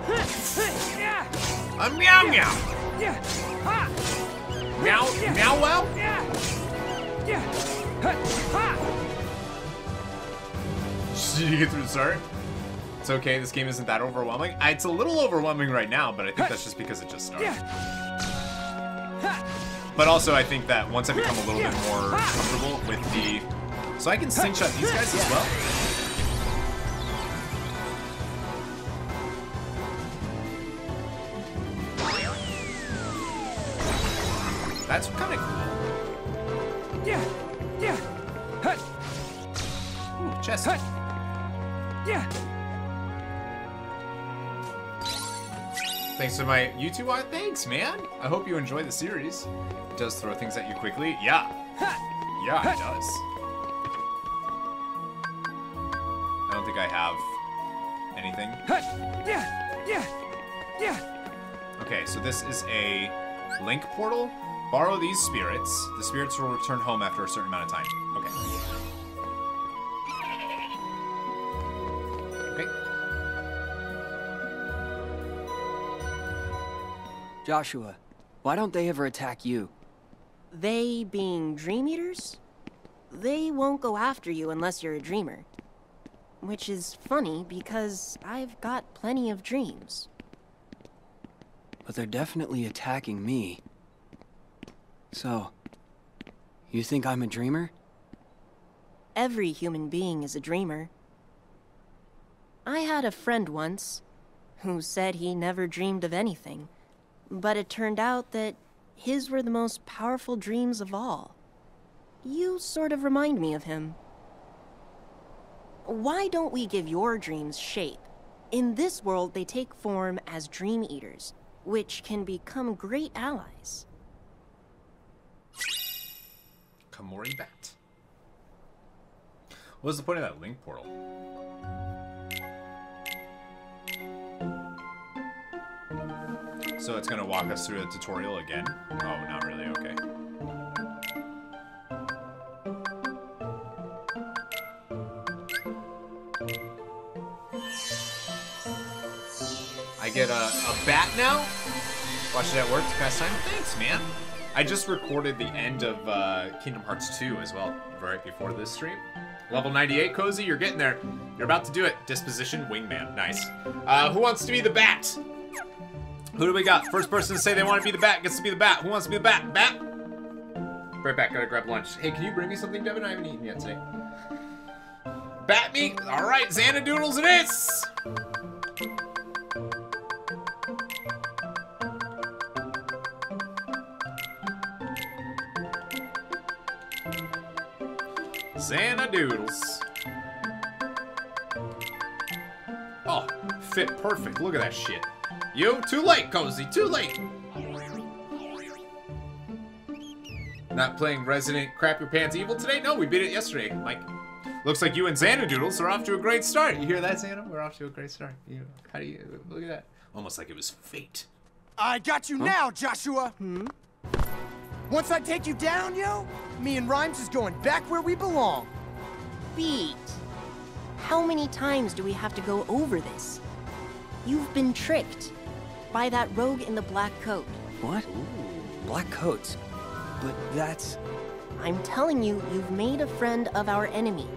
A meow meow. Meow wow? Did you get through the start? It's okay, this game isn't that overwhelming. It's a little overwhelming right now, but I think that's just because it just started. But also, I think that once I become a little bit more comfortable with the... So I can sync shot these guys as well. That's kind of cool. Ooh, chest. Thanks to my YouTube art. Thanks, man. I hope you enjoy the series. It does throw things at you quickly. Yeah. Yeah, it does. don't think I have anything. Okay, so this is a link portal. Borrow these spirits. The spirits will return home after a certain amount of time. Okay. Joshua, why don't they ever attack you? They being Dream Eaters? They won't go after you unless you're a dreamer. Which is funny, because I've got plenty of dreams. But they're definitely attacking me. So, you think I'm a dreamer? Every human being is a dreamer. I had a friend once who said he never dreamed of anything. But it turned out that his were the most powerful dreams of all. You sort of remind me of him. Why don't we give your dreams shape? In this world, they take form as Dream Eaters, which can become great allies. Komori Bat. What was the point of that link portal? So it's going to walk us through the tutorial again? Oh, not really, okay. I get a bat now? Watch that work fast time. Thanks, man. I just recorded the end of Kingdom Hearts 2 as well, right before this stream. Level 98, Cozy, you're getting there. You're about to do it. Disposition, wingman. Nice. Who wants to be the bat? Who do we got? First person to say they want to be the bat gets to be the bat. Who wants to be the bat? Bat? Right back, gotta grab lunch. Hey, can you bring me something, Devin? I haven't eaten yet today. Bat me? Alright, Xanadoodles it is! Xanadoodles. Oh, fit perfect. Look at that shit. You? Too late, Cozy. Too late. Not playing Resident Crap Your Pants Evil today? No, we beat it yesterday, Mike. Looks like you and Xanadoodles are off to a great start. You hear that, Xana? We're off to a great start. You, how do you... Look at that. Almost like it was fate. I got you now, Joshua. Hmm? Once I take you down, yo, me and Rhymes is going back where we belong. Beat. How many times do we have to go over this? You've been tricked. By that rogue in the black coat. What? Ooh. Black coats? But that's... I'm telling you, you've made a friend of our enemy.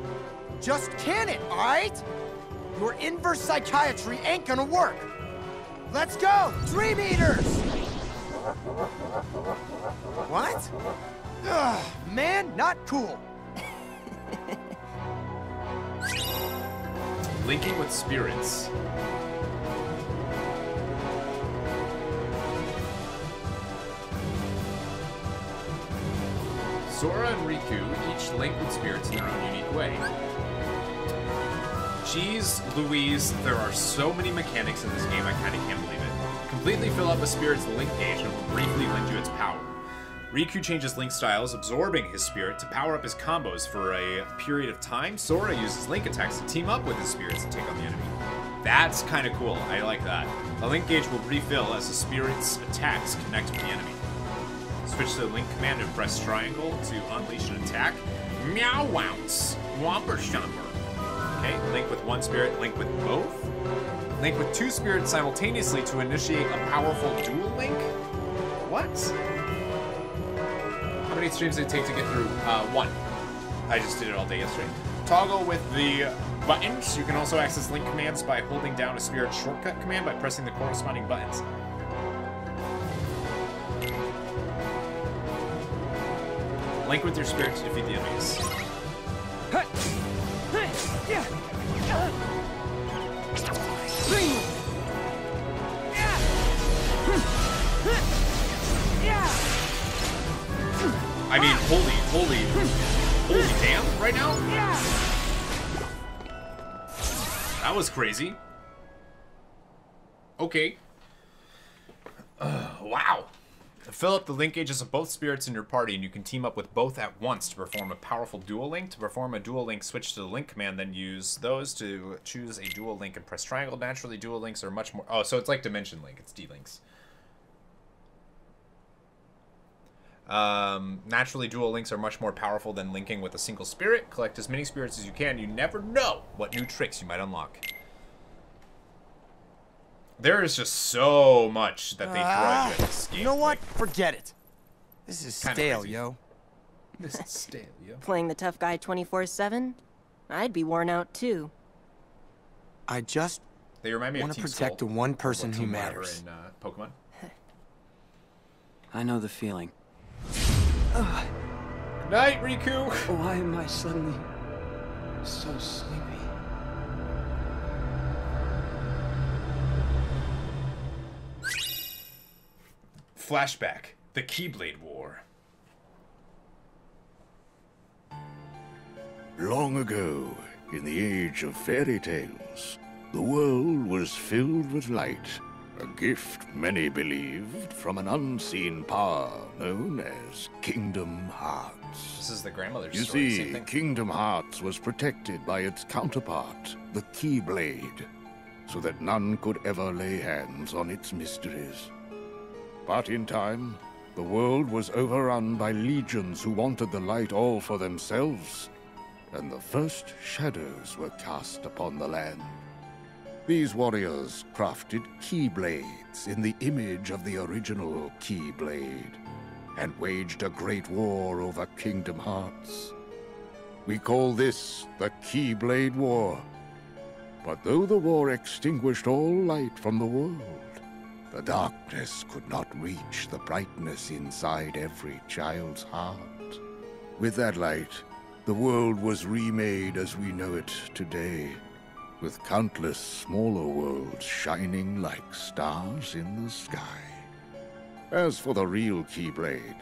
Just can it, alright? Your inverse psychiatry ain't gonna work. Let's go, Dream Eaters! What? Ugh, man, not cool. Linking with spirits. Sora and Riku each link with spirits in their own unique way. Jeez Louise, there are so many mechanics in this game, I kinda can't believe it. Completely fill up a spirit's link gauge and it will briefly lend you its power. Riku changes link styles, absorbing his spirit to power up his combos for a period of time. Sora uses link attacks to team up with his spirits and take on the enemy. That's kinda cool, I like that. A link gauge will refill as the spirit's attacks connect with the enemy. Switch to the link command and press triangle to unleash an attack. Meow Wow! Womper Stomper. Okay, link with one spirit, link with both. Link with two spirits simultaneously to initiate a powerful dual link? What? How many streams did it take to get through? One. I just did it all day yesterday. Toggle with the buttons. You can also access link commands by holding down a spirit shortcut command by pressing the corresponding buttons. Link with your spirit to defeat the enemies. I mean, holy damn, right now? That was crazy. Okay. Wow. Fill up the linkages of both spirits in your party, and you can team up with both at once to perform a powerful dual link. To perform a dual link, switch to the link command, then use those to choose a dual link and press triangle. Naturally, dual links are much more... Oh, so it's like Dimension Link. It's D-Links. Naturally, dual links are much more powerful than linking with a single spirit. Collect as many spirits as you can. You never know what new tricks you might unlock. There is just so much that they throw at this game. You know what? Forget it. This is stale, yo. This is stale, yo. Playing the tough guy 24/7? I'd be worn out too. I just want to protect the one person who matters. In, Pokemon. I know the feeling. Night, Riku! Why am I suddenly so sleepy? Flashback, the Keyblade War. Long ago, in the age of fairy tales, the world was filled with light. A gift, many believed, from an unseen power known as Kingdom Hearts. This is the grandmother's story. You see, Kingdom Hearts was protected by its counterpart, the Keyblade, so that none could ever lay hands on its mysteries. But in time, the world was overrun by legions who wanted the light all for themselves, and the first shadows were cast upon the land. These warriors crafted keyblades in the image of the original Keyblade and waged a great war over Kingdom Hearts. We call this the Keyblade War. But though the war extinguished all light from the world, the darkness could not reach the brightness inside every child's heart. With that light, the world was remade as we know it today, with countless smaller worlds shining like stars in the sky. As for the real Keyblade,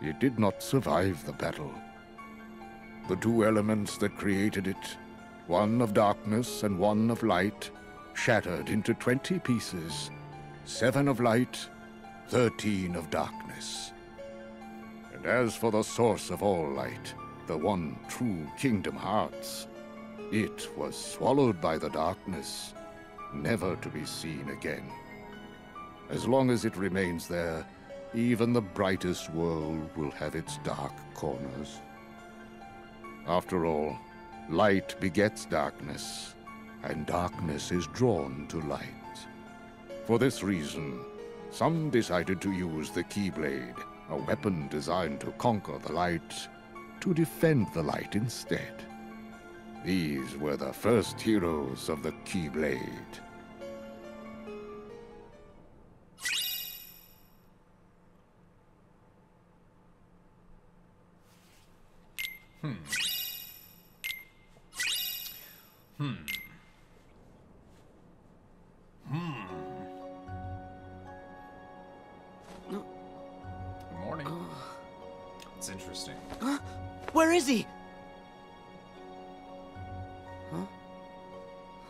it did not survive the battle. The two elements that created it, one of darkness and one of light, shattered into 20 pieces, 7 of light, 13 of darkness. And as for the source of all light, the one true Kingdom Hearts, it was swallowed by the darkness, never to be seen again. As long as it remains there, even the brightest world will have its dark corners. After all, light begets darkness, and darkness is drawn to light. For this reason, some decided to use the Keyblade, a weapon designed to conquer the light, to defend the light instead. These were the first heroes of the Keyblade. Good morning. It's interesting. Huh? Where is he?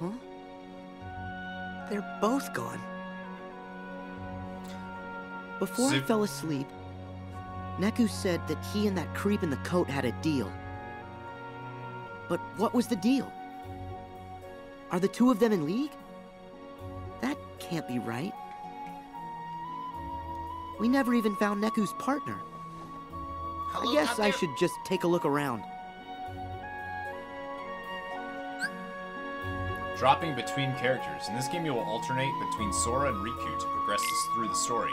Huh? They're both gone. Before I fell asleep, Neku said that he and that creep in the coat had a deal. But what was the deal? Are the two of them in league? That can't be right. We never even found Neku's partner. Hello, I guess I should just take a look around. Dropping between characters. In this game, you will alternate between Sora and Riku to progress through the story.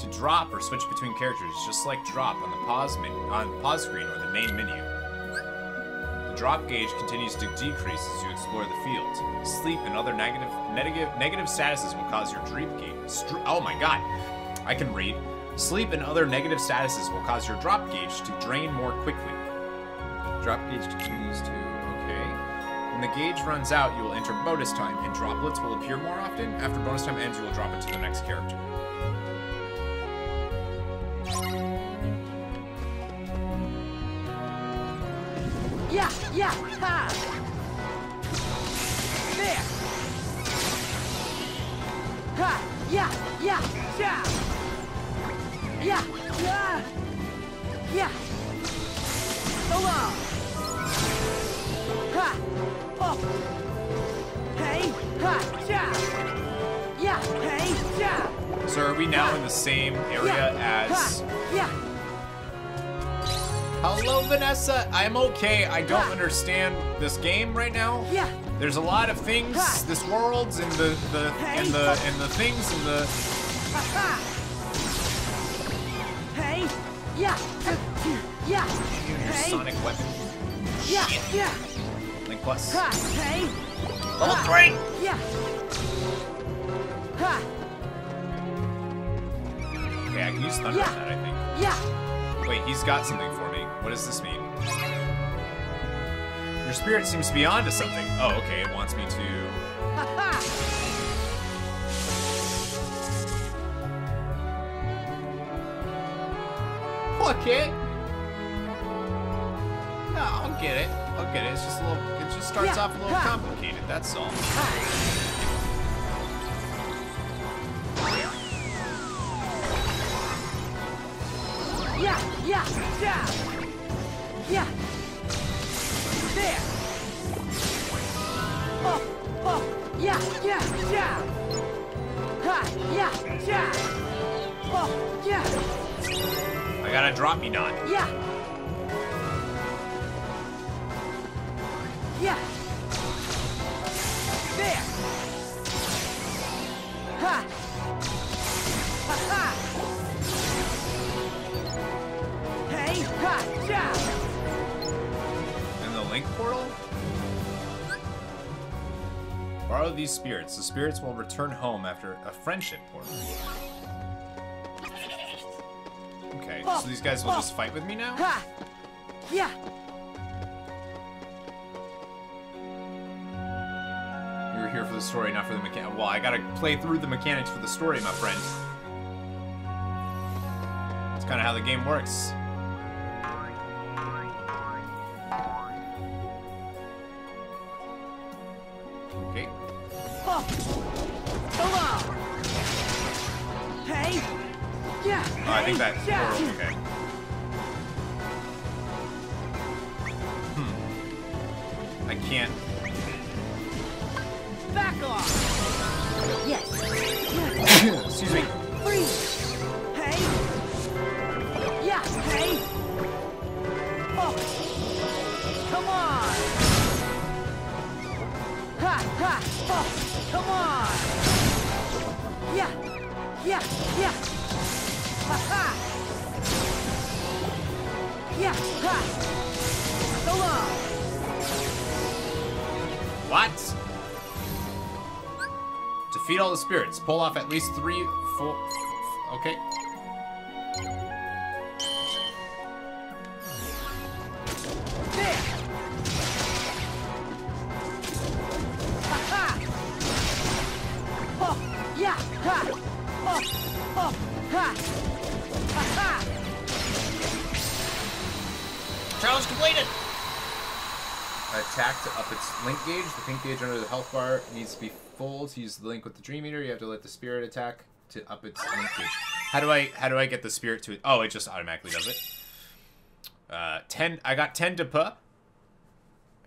To drop or switch between characters, just like drop on the pause screen or the main menu. The drop gauge continues to decrease as you explore the field. Sleep and other negative statuses will cause your drop gauge. Oh my god, I can read. Sleep and other negative statuses will cause your drop gauge to drain more quickly. Drop gauge continues to. When the gauge runs out, you will enter bonus time, and droplets will appear more often. After bonus time ends, you will drop it to the next character. Yeah, yeah, ha! There! Ha! Yeah, yeah, yeah! So are we now in the same area as... Hello, Vanessa. I'm okay. I don't understand this game right now. There's a lot of things, this world's and the things and the... Your sonic weapon. Shit. Link Plus. Level 3! Okay, I can use Thunder on that, I think. Wait, he's got something for me. What does this mean? Your spirit seems to be onto something. Oh, okay, it wants me to... Fuck it! No, I'll get it. I'll get it. It's just a little... It just starts off a little complicated, that's all. There. I gotta drop me not. There. Hey, and the link portal? Borrow these spirits. The spirits will return home after a friendship portal. Okay, so these guys will just fight with me now? You were here for the story, not for the mechanics. Well, I gotta play through the mechanics for the story, my friend. That's kind of how the game works. Okay. Oh, I think that's world, okay. I can't. Back off! Yes. Excuse me. Freeze. Hey. Yeah. Hey. Oh. Come on. Ha ha. Oh. Come on. Yeah. Yeah. Yeah. Ha ha! Yeah! Ha! So long! What? Defeat all the spirits. Pull off at least 3, 4... Okay. There! Ha ha! Oh! Yeah! Ha! Oh! Oh! Ha! Challenge completed! Attack to up its link gauge. The pink gauge under the health bar needs to be full. To use the link with the Dream Eater, you have to let the spirit attack to up its link gauge. How do I get the spirit to it? Oh, it just automatically does it. 10. I got 10 Deppa.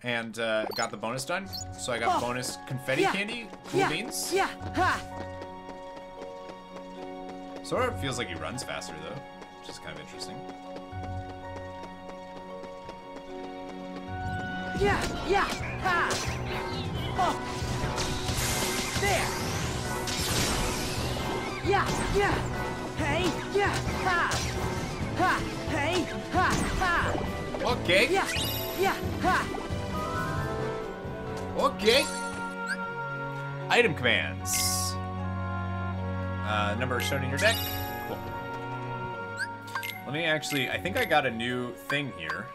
And got the bonus done. So I got bonus confetti candy. Cool beans. Sora feels like he runs faster though, which is kind of interesting. Ha! Oh! There! Hey! Ha! Ha! Hey! Ha! Ha! Okay! Ha! Okay! Item commands. Number shown in your deck. Cool. Let me actually, I think I got a new thing here.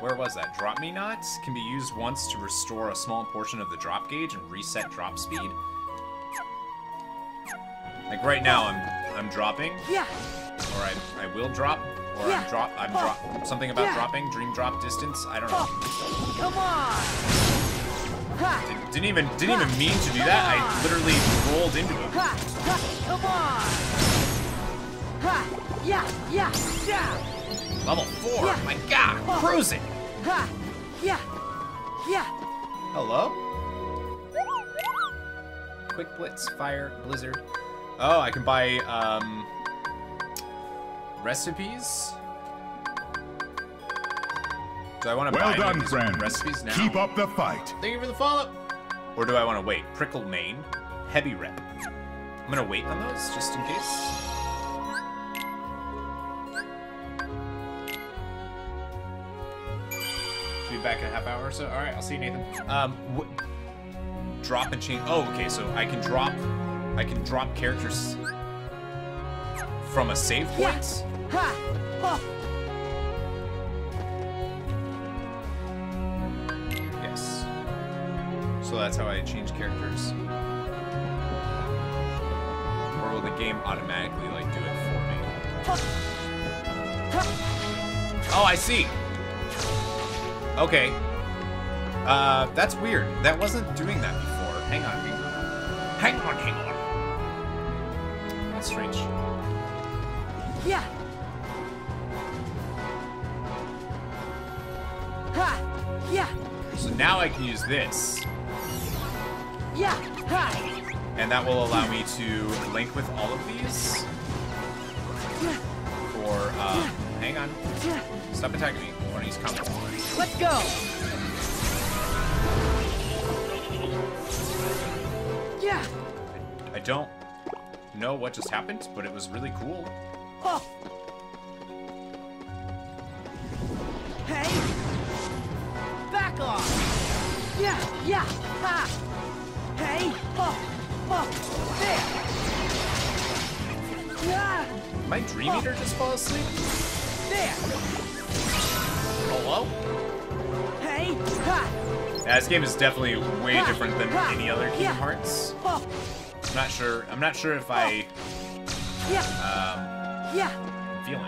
Where was that? Drop me not can be used once to restore a small portion of the drop gauge and reset drop speed. Like right now, I'm dropping. Or I will drop. Or I'm drop. Something about dropping. Dream Drop Distance. I don't know. Come on. Didn't even mean to do that. I literally rolled into him. Come on. Level 4, my god, I'm cruising! Hello? Quick Blitz, Fire, Blizzard. Oh, I can buy, recipes? Do I want to buy any of these recipes now? Keep up the fight. Thank you for the follow. Or do I want to wait? Prickle Mane, Heavy Rep. I'm gonna wait on those just in case. Should be back in a half hour or so. All right, I'll see you, Nathan. Drop and change. Oh, okay. So I can drop characters from a save point. So that's how I change characters. Or will the game automatically, like, do it for me? Oh, I see. Okay. That's weird. That wasn't doing that before. Hang on. That's strange. Yeah. Ha. Yeah. So now I can use this. And that will allow me to link with all of these. For, hang on. Stop attacking me. One of these combos. Let's go! Yeah. I don't know what just happened, but it was really cool. Oh. Hey! Back off! Yeah! Ha! Hey! There! Did my Dream Eater just fall asleep? There! Hello? Hey! Yeah, this game is definitely way different than any other Kingdom Hearts. I'm not sure if I feel it.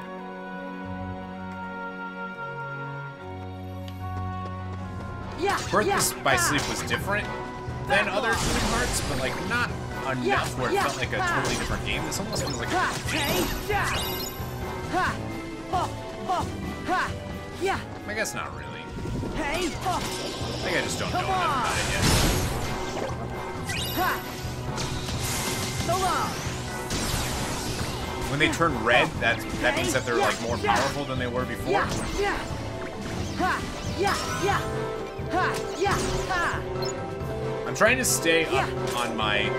Birth by Sleep was different than other Kingdom Hearts, but like not enough where it felt like a totally different game. This almost feels like a I guess not really. I think I just don't know enough about it yet. So long. When they turn red, that means that they're like more powerful than they were before. I'm trying to stay up on my...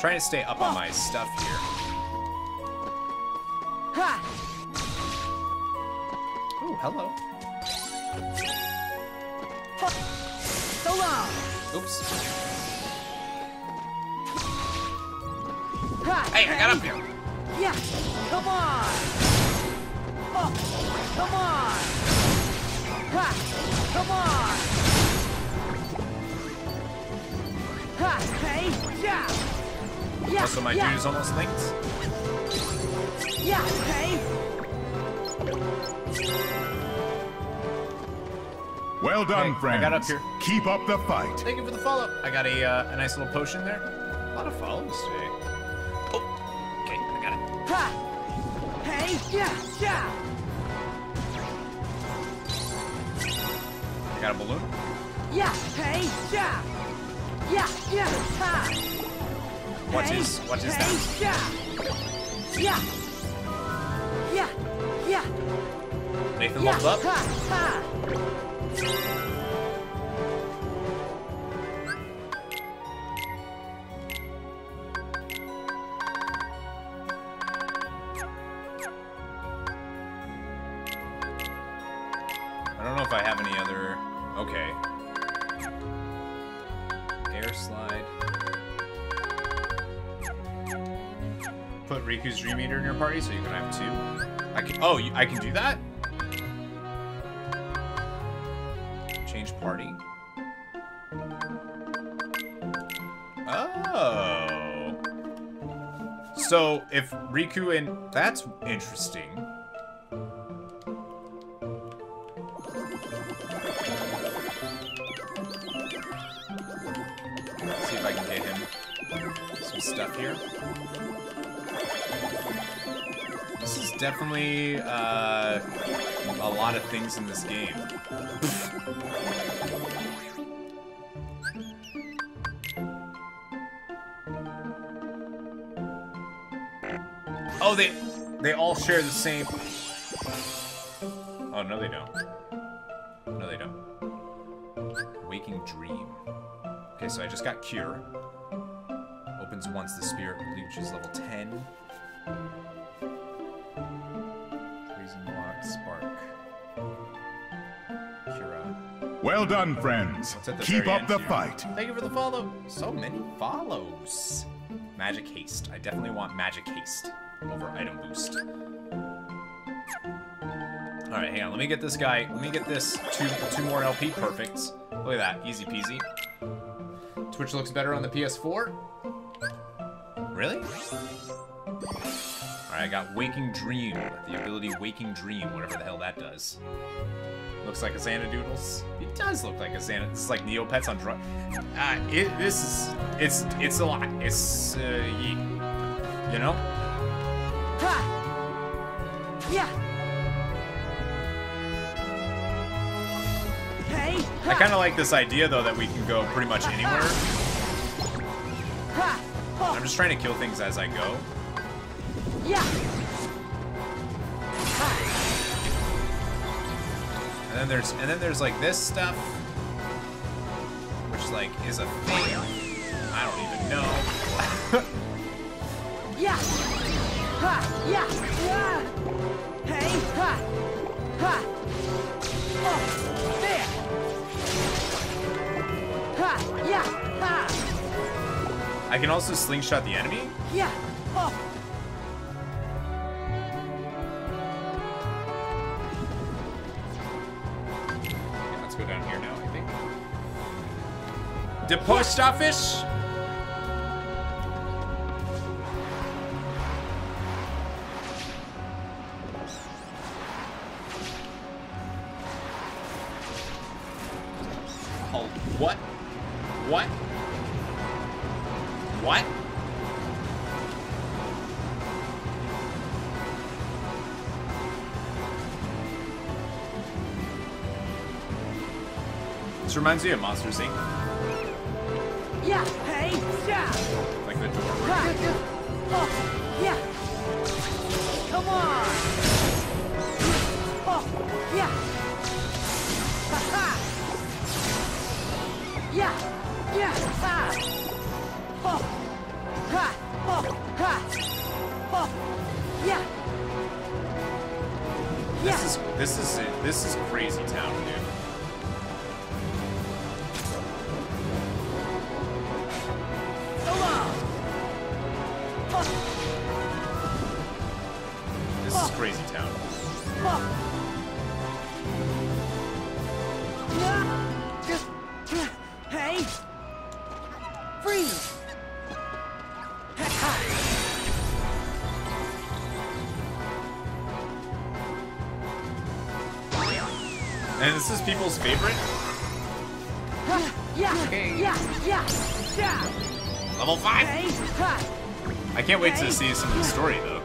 Trying to stay up on my stuff here. Ooh, hello. So long. Oops. Hey, I got up here. Yeah, come on. Come on. Come on! Also, my dude is almost linked. Well done, friends. I got up here. Keep up the fight. Thank you for the follow-up. I got a nice little potion there. A lot of follow-ups today. Oh, okay, I got it. Got a balloon? What is that? Nathan leveled up. I don't know if I have any other... Okay. Air slide. Put Riku's Dream Eater in your party, so you can have two. I can do that? Change party. Oh. So, if Riku and... That's interesting. stuff here. This is definitely a lot of things in this game. Oh, they all share the same... Oh, no, they don't. No, they don't. Waking Dream. Okay, so I just got Cure. Opens once the spirit reaches level 10. Poison Block, Spark. Cura. Well done, friends. Keep up the fight. Thank you for the follow. So many follows. Magic Haste. I definitely want Magic Haste over Item Boost. All right, hang on. Let me get this guy. Let me get this two more LP. Perfect. Look at that. Easy peasy. Twitch looks better on the PS4. Really? All right, I got Waking Dream. The ability Waking Dream, whatever the hell that does. Looks like a Xanadoodles. It does look like a Xanadoodles. It's like Neopets on drugs. It's a lot. It's, you know? Ha! Yeah! I kind of like this idea, though, that we can go pretty much anywhere. I'm just trying to kill things as I go. And then there's like this stuff, which like is a thing. I don't even know. I can also slingshot the enemy? Yeah. Oh. Okay, let's go down here now, I think. The post office? Reminds me of Monsters, Inc. Yeah, hey, yeah. Like the door. Oh, yeah. Come on. Oh, yeah. Ha-ha. Yeah, yeah. Ha. Oh, ha. Oh, ha. Oh, yeah. This is crazy town, dude. People's favorite? Level 5? I can't wait to see some of the story, though.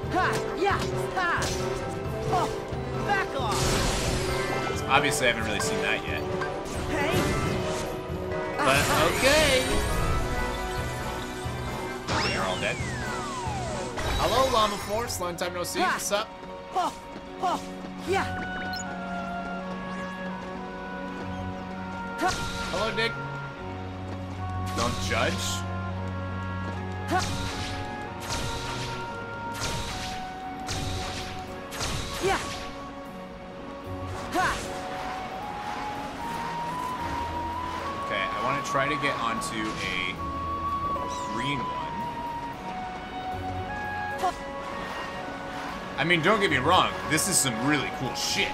Obviously, I haven't really seen that yet. But, okay! You're all dead. Hello, Llama Force. Long time no see. What's up? Hello, Nick. Don't judge. Yeah. Okay, I want to try to get onto a green one. I mean, don't get me wrong. This is some really cool shit.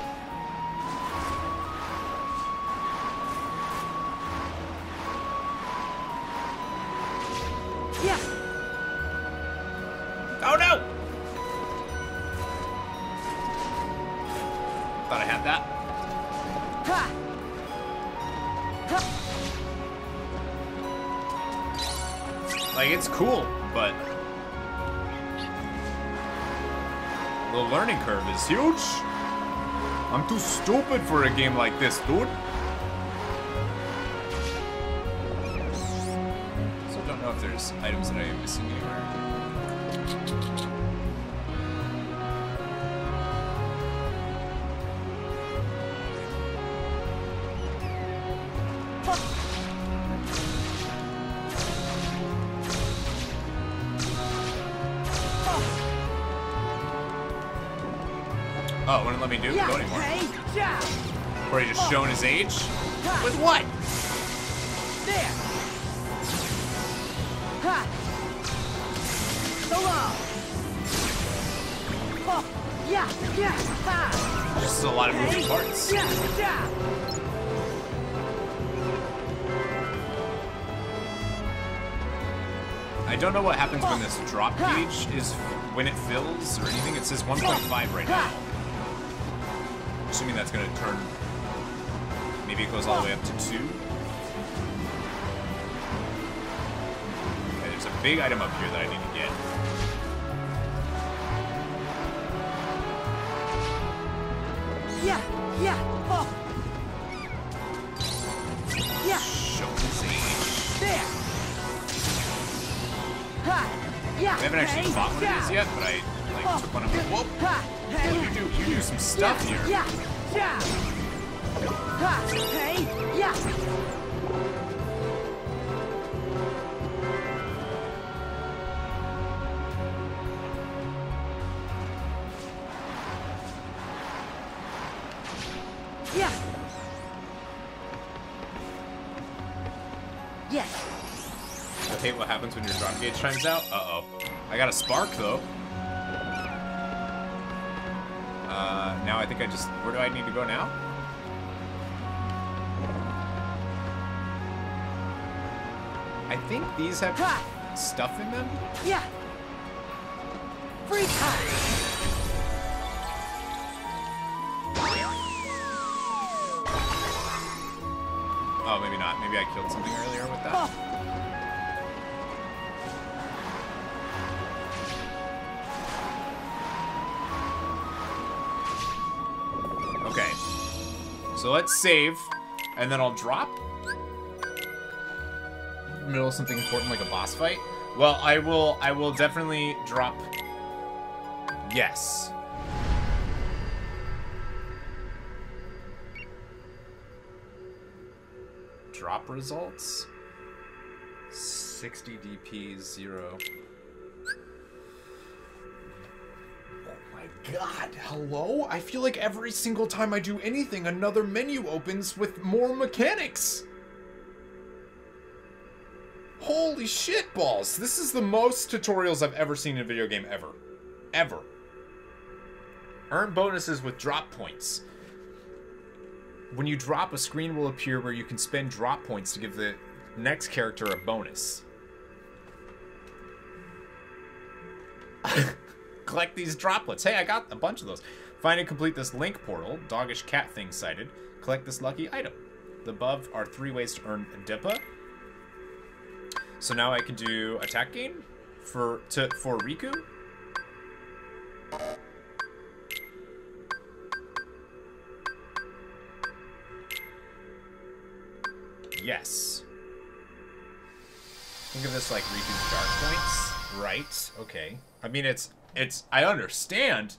Cool, but The learning curve is huge. I'm too stupid for a game like this, dude. So don't know if there's items that I am missing anywhere. Oh, wouldn't let me do it anymore. Where he just shown his age? With what? There. Ha. So long. Oh, yeah, yeah. Ha. This is a lot of moving parts. Yeah, yeah. I don't know what happens when this drop gauge is when it fills or anything. It says 1.5 right now. Assuming that's gonna turn. Maybe it goes all the way up to 2. Okay, there's a big item up here that I need to get. Yeah, yeah, oh. Yeah. Show his age. There. Ha. Yeah. We haven't actually fought one of these yet, but I like took one of them. Whoa. You do some stuff here. Yeah, yeah. Ha, hey, yeah. Yeah. Yes. I hate what happens when your drop gauge chimes out. Uh-oh. I got a spark though. Now I think I just... Where do I need to go now? I think these have stuff in them? Yeah. Free time. Oh, maybe not. Maybe I killed something earlier with that. Oh. Okay, so let's save, and then I'll drop. Middle of something important like a boss fight. Well, I will definitely drop. Yes. Drop results. 60 DP, 0. God, hello? I feel like every single time I do anything, another menu opens with more mechanics. Holy shit balls. This is the most tutorials I've ever seen in a video game ever. Ever. Earn bonuses with drop points. When you drop, a screen will appear where you can spend drop points to give the next character a bonus. Collect these droplets. Hey, I got a bunch of those. Find and complete this link portal. Doggish cat thing sighted. Collect this lucky item. The above are 3 ways to earn a DIPA. So now I can do attack game for Riku. Yes. Think of this like Riku's dark points. Right. Okay. I mean, it's I understand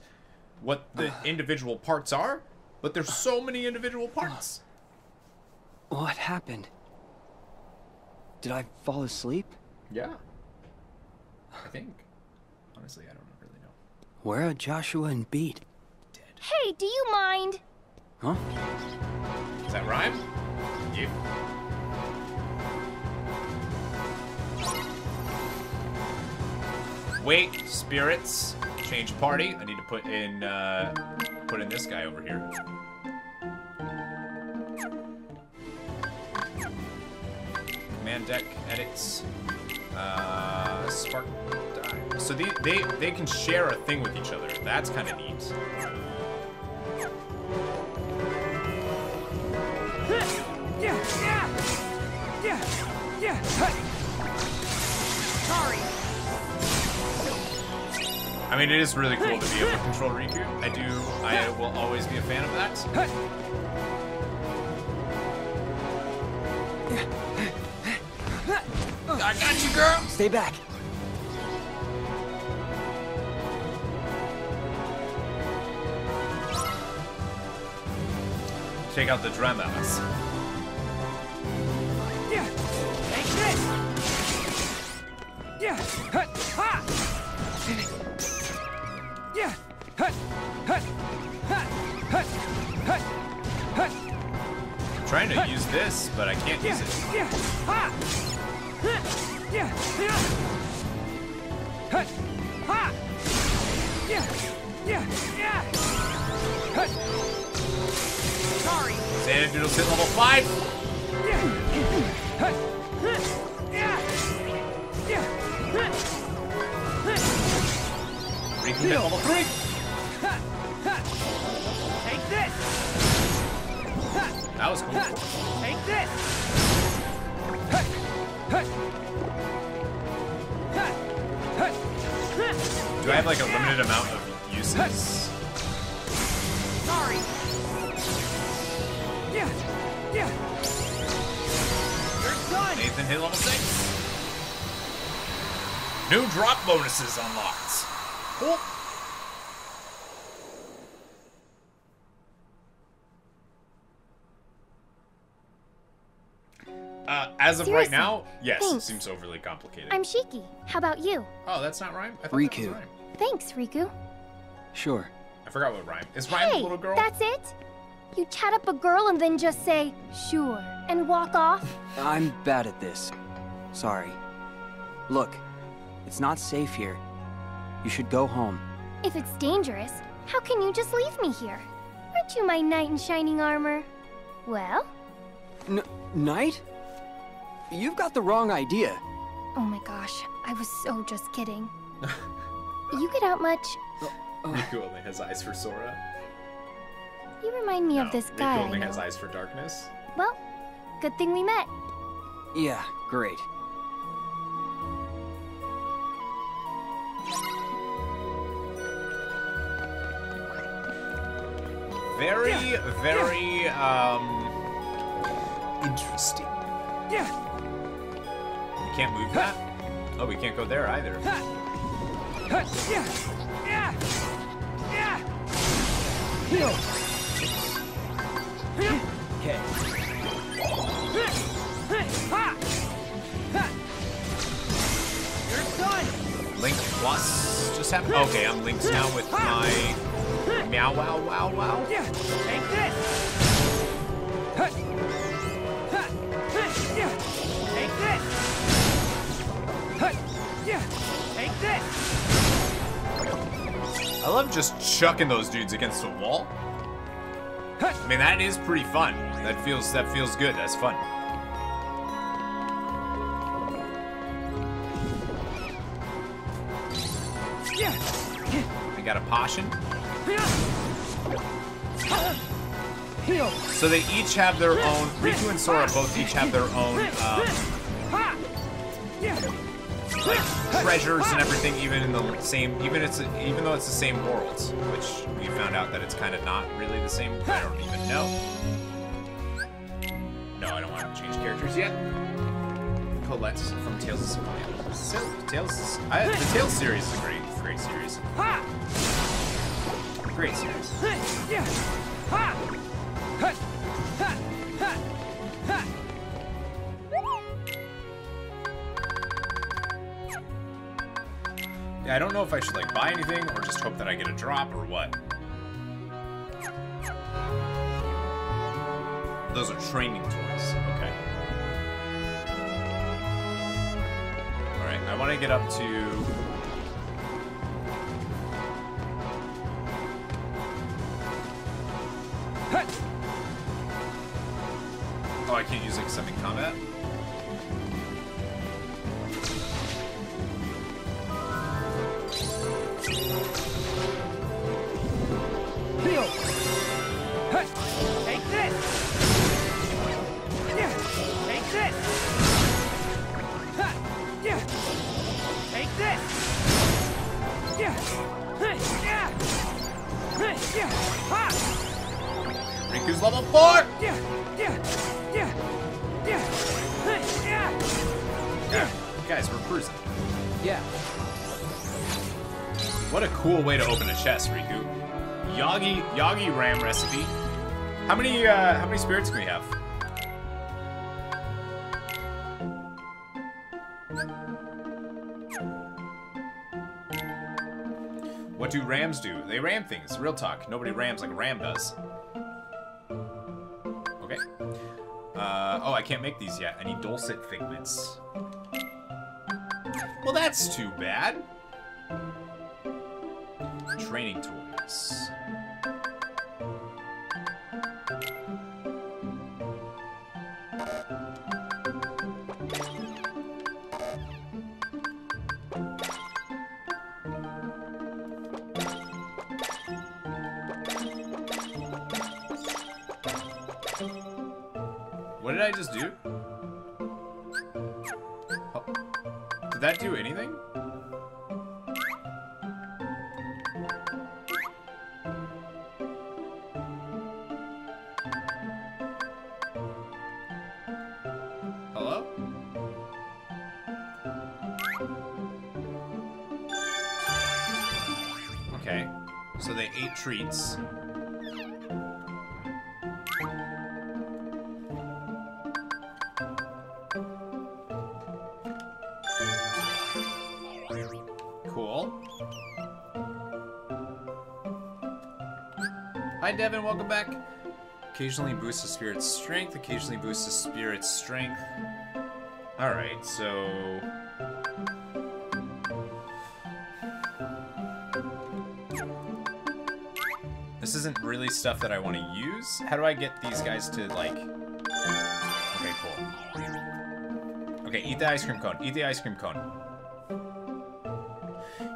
what the individual parts are, but there's so many individual parts. What happened? Did I fall asleep? Yeah. I think. Honestly, I don't really know. Where are Joshua and Beat? Dead. Hey, do you mind? Huh? Is that Rhyme? Yep. Wait, spirits, change party. I need to put in this guy over here. Command deck edits. Spark. So they can share a thing with each other. That's kind of neat. Yeah, yeah, yeah, yeah. Sorry. I mean, it is really cool to be able to control Riku. I will always be a fan of that. I got you, girl! Stay back. Take out the Xemnas. Yeah, take this. Yeah, hut, ha. Yeah, hut, hut, hut, hut, hut, hut. I'm trying to use this, but I can't use it. Yeah, ha. Yeah, hut, ha. Yeah, yeah, yeah. Hut. Sorry. Xanadoodles hit level 5. Riku hit level 3. Take this. That was cool. Take this. Do I have like a limited amount of uses? Sorry. Yeah, yeah. You're done. Nathan hit level 6. New drop bonuses unlocked. Cool. As of right now, yes, thanks. It seems overly complicated. I'm Shiki. How about you? Oh, that's not Rhyme? I thought Riku. That was Rhyme. Thanks, Riku. Sure. I forgot what Rhyme. Is Rhyme the little girl? That's it? You chat up a girl and then just say, sure, and walk off? I'm bad at this. Sorry. Look, it's not safe here. You should go home. If it's dangerous, how can you just leave me here? Aren't you my knight in shining armor? Well? Knight? You've got the wrong idea. Oh my gosh, I was so just kidding. You get out much? Riku only has eyes for Sora. You remind me of this guy. Riku only has eyes for darkness. Well, good thing we met. Yeah, great. Very interesting. Yeah. We can't move that. Oh, we can't go there either. Yeah. Yeah. Yeah. Heal. Okay. Link plus just happened. Okay, I'm linked now with my Meow Wow Wow Wow. Yeah, take this. Take this. Yeah, take this. I love just chucking those dudes against the wall. I mean, that is pretty fun. That feels good. That's fun. I got a potion. So they each have their own. Riku and Sora both each have their own like treasures and everything, even in the same, even though it's the same world, which we found out that it's kind of not really the same. I don't even know. No, I don't want to change characters yet. Colette from Tales of Symphonia. The Tales series is a great series. Great series. Yeah, I don't know if I should like buy anything or just hope that I get a drop or what. Those are training toys. Okay. All right, I want to get up to. Oh, I can't use it 'cause I'm in combat. Take this! Yeah! Riku's level 4! Yeah, guys, we're cruising. Yeah. What a cool way to open a chest, Riku. Yagi ram recipe. How many spirits can we have? What do rams do? They ram things. Real talk. Nobody rams like a ram does. Okay. Oh, I can't make these yet. I need dulcet figments. Well, that's too bad. Training tools. What did I just do? Oh. Did that do anything? Hello? Okay. So they ate treats. Devin, welcome back. Occasionally boosts a spirit's strength. Occasionally boosts a spirit's strength. Alright, so... this isn't really stuff that I want to use. How do I get these guys to, like... okay, cool. Okay, eat the ice cream cone. Eat the ice cream cone.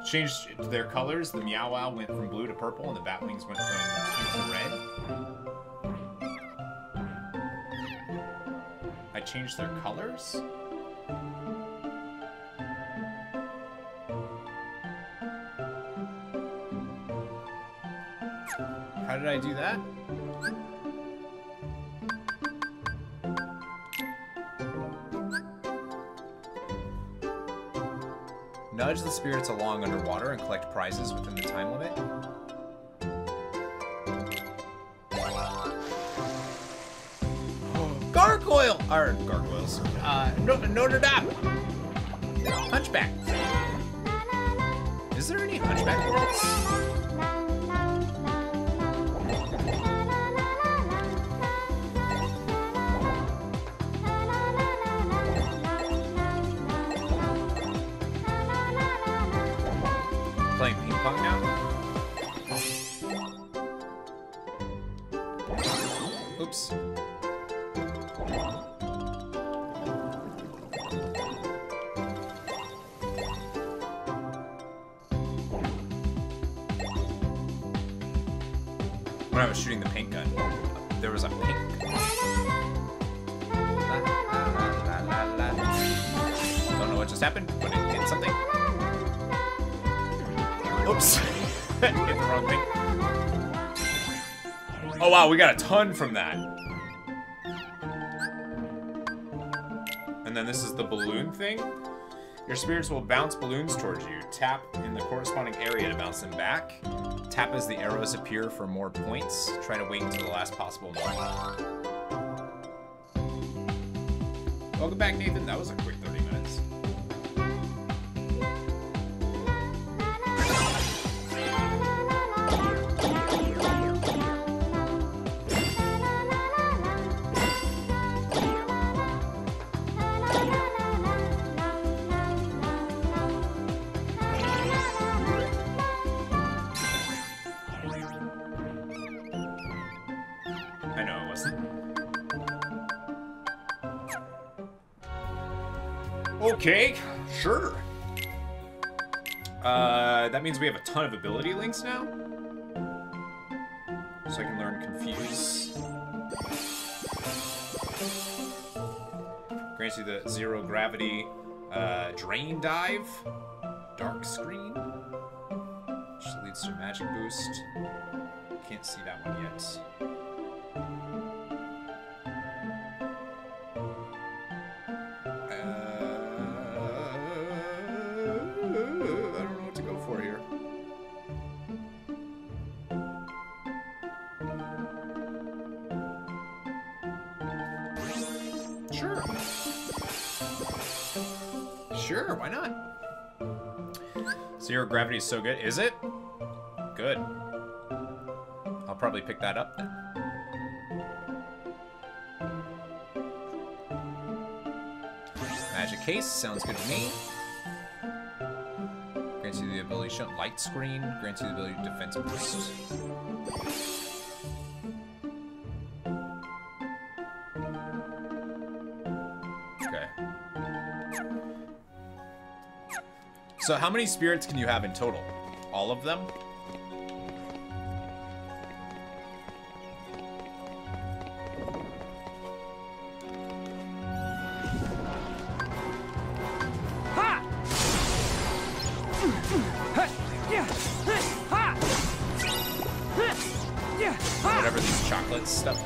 Changed their colors. The Meow Wow went from blue to purple, and the bat wings went from blue to red. I changed their colors? How did I do that? Nudge the spirits along underwater and collect prizes within the time limit. Gargoyle! Or gargoyles. Notre Dame! Hunchback! Is there any Hunchback Wow, we got a ton from that. And then this is the balloon thing. Your spirits will bounce balloons towards you. Tap in the corresponding area to bounce them back. Tap as the arrows appear for more points. Try to wait until the last possible moment. Welcome back, Nathan. That was a quick 30 minutes. Okay, sure. That means we have a ton of ability links now. So I can learn Confuse. Grants you the zero gravity drain dive. Dark screen. Which leads Defense or Magic Boost. Can't see that one yet. I don't know what to go for here. Sure. Sure, why not? Zero gravity is so good. Is it? Good. I'll probably pick that up then. Magic case sounds good to me. Grants you the ability to shut light screen. Grants you the ability to defense boost. Okay. So how many spirits can you have in total? All of them?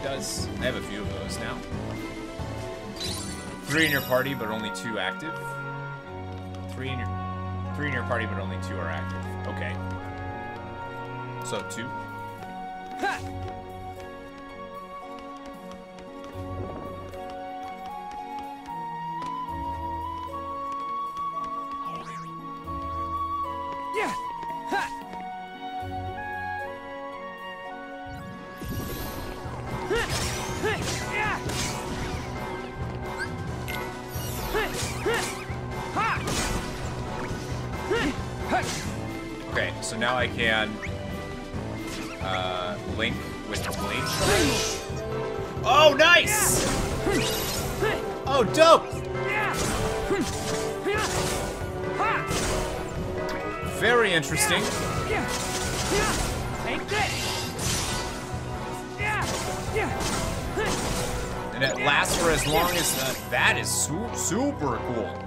I have a few of those now. 3 in your party, but only 2 active. 3 in your party, but only 2 are active. Okay. So 2. I can link with the blade charge. Oh, nice! Oh, dope! Very interesting. And it lasts for as long as the... That is super cool.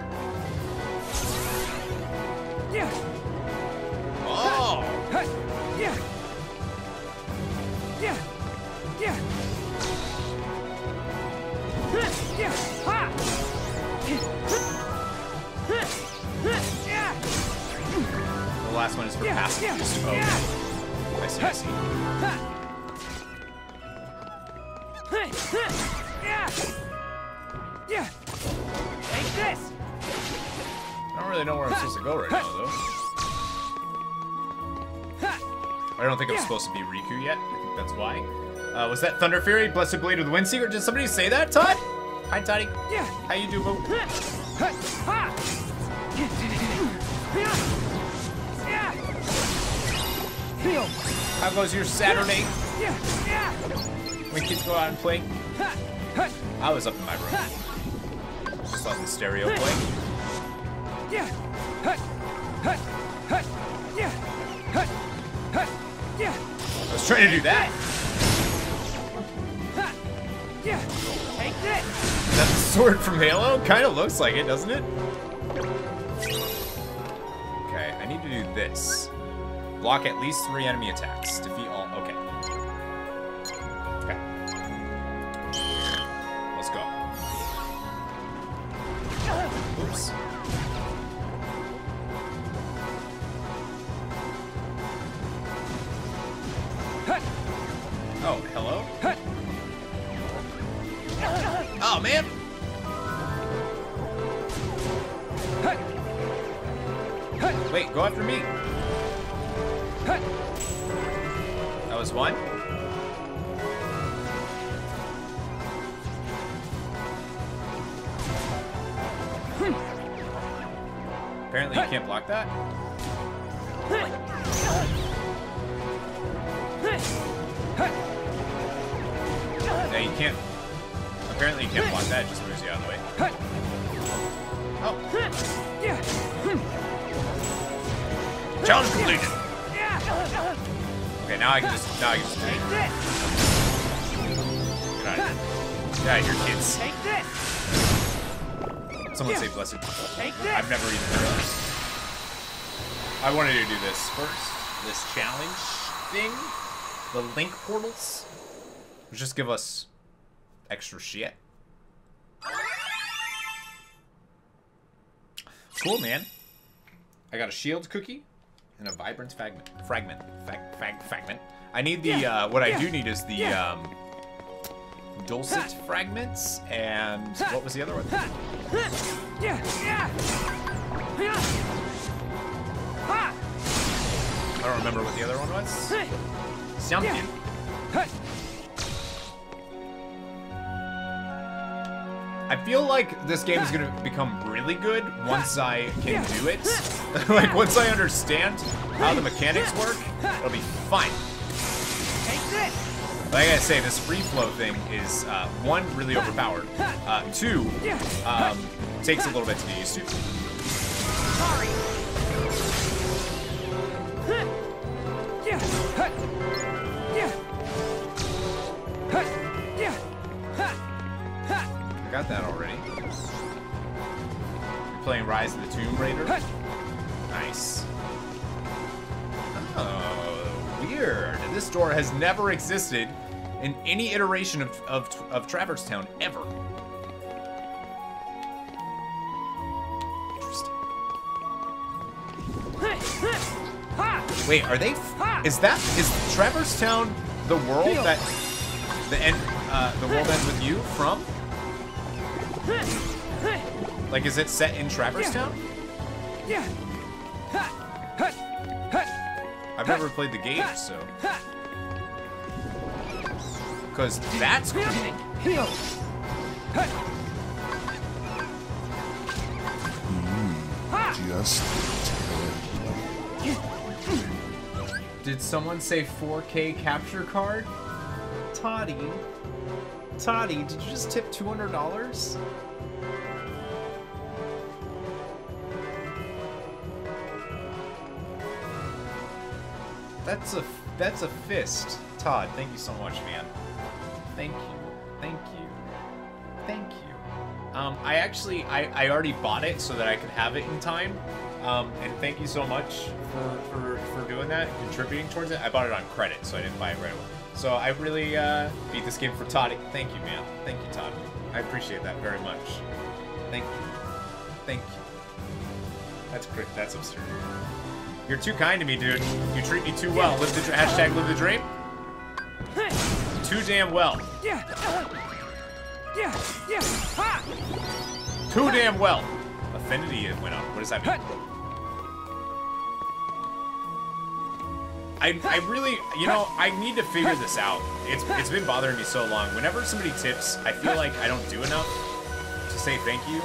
Supposed to be Riku yet. I think that's why. Was that Thunder Fury? Blessed Blade of the Windseeker? Did somebody say that, Todd? Hi, Toddy. How you do, boo? How goes your Saturday? When kids go out and play? I was up in my room. Just let the stereo play. I was trying to do that. Is that the sword from Halo? Kind of looks like it, doesn't it? Okay, I need to do this. Block at least 3 enemy attacks. Defeat all. Okay. Okay. Let's go. Oops. Oh, hello? Oh, man! Wait, go after me. That was one. Apparently you can't block that. Yeah, you can't. Apparently, you can't block that. It just moves you out of the way. Oh. Challenge completed. Okay, now I can just. Now I can just. Get out of here. Get out of here, kids. Someone say blessed. I've never even heard of it. I wanted to do this first. this challenge thing, the link portals, which just give us extra shit. Cool, man. I got a shield cookie and a vibrance fragment. I need the, what I do need is the dulcet fragments, and what was the other one? I don't remember what the other one was. Something. I feel like this game is going to become really good once I can do it. Like, once I understand how the mechanics work, it'll be fine. Like I say, this free flow thing is, one, really overpowered. Two, takes a little bit to get used to. Sorry. I got that already. You're playing Rise of the Tomb Raider? Nice. Oh, weird. This door has never existed in any iteration of Traverse Town ever. Interesting. Wait, are they? Is Traverse Town the world that the world ends with you from? Like, is it set in Traverse Town? Yeah. I've never played the game, so. Because that's cool. Did someone say 4K capture card? Toddy, did you just tip $200? That's a fist. Todd, thank you so much, man. Thank you. I actually, I already bought it so that I could have it in time. And thank you so much for doing that, contributing towards it. I bought it on credit, so I didn't buy it right away. So I really beat this game for Todd. Thank you, man. Thank you, Todd. I appreciate that very much. Thank you. That's absurd. You're too kind to me, dude. You treat me too well. Live the # live the dream. Too damn well. Too damn well. Affinity went up. What does that mean? I really, you know, I need to figure this out. It's been bothering me so long. Whenever somebody tips, I feel like I don't do enough to say thank you,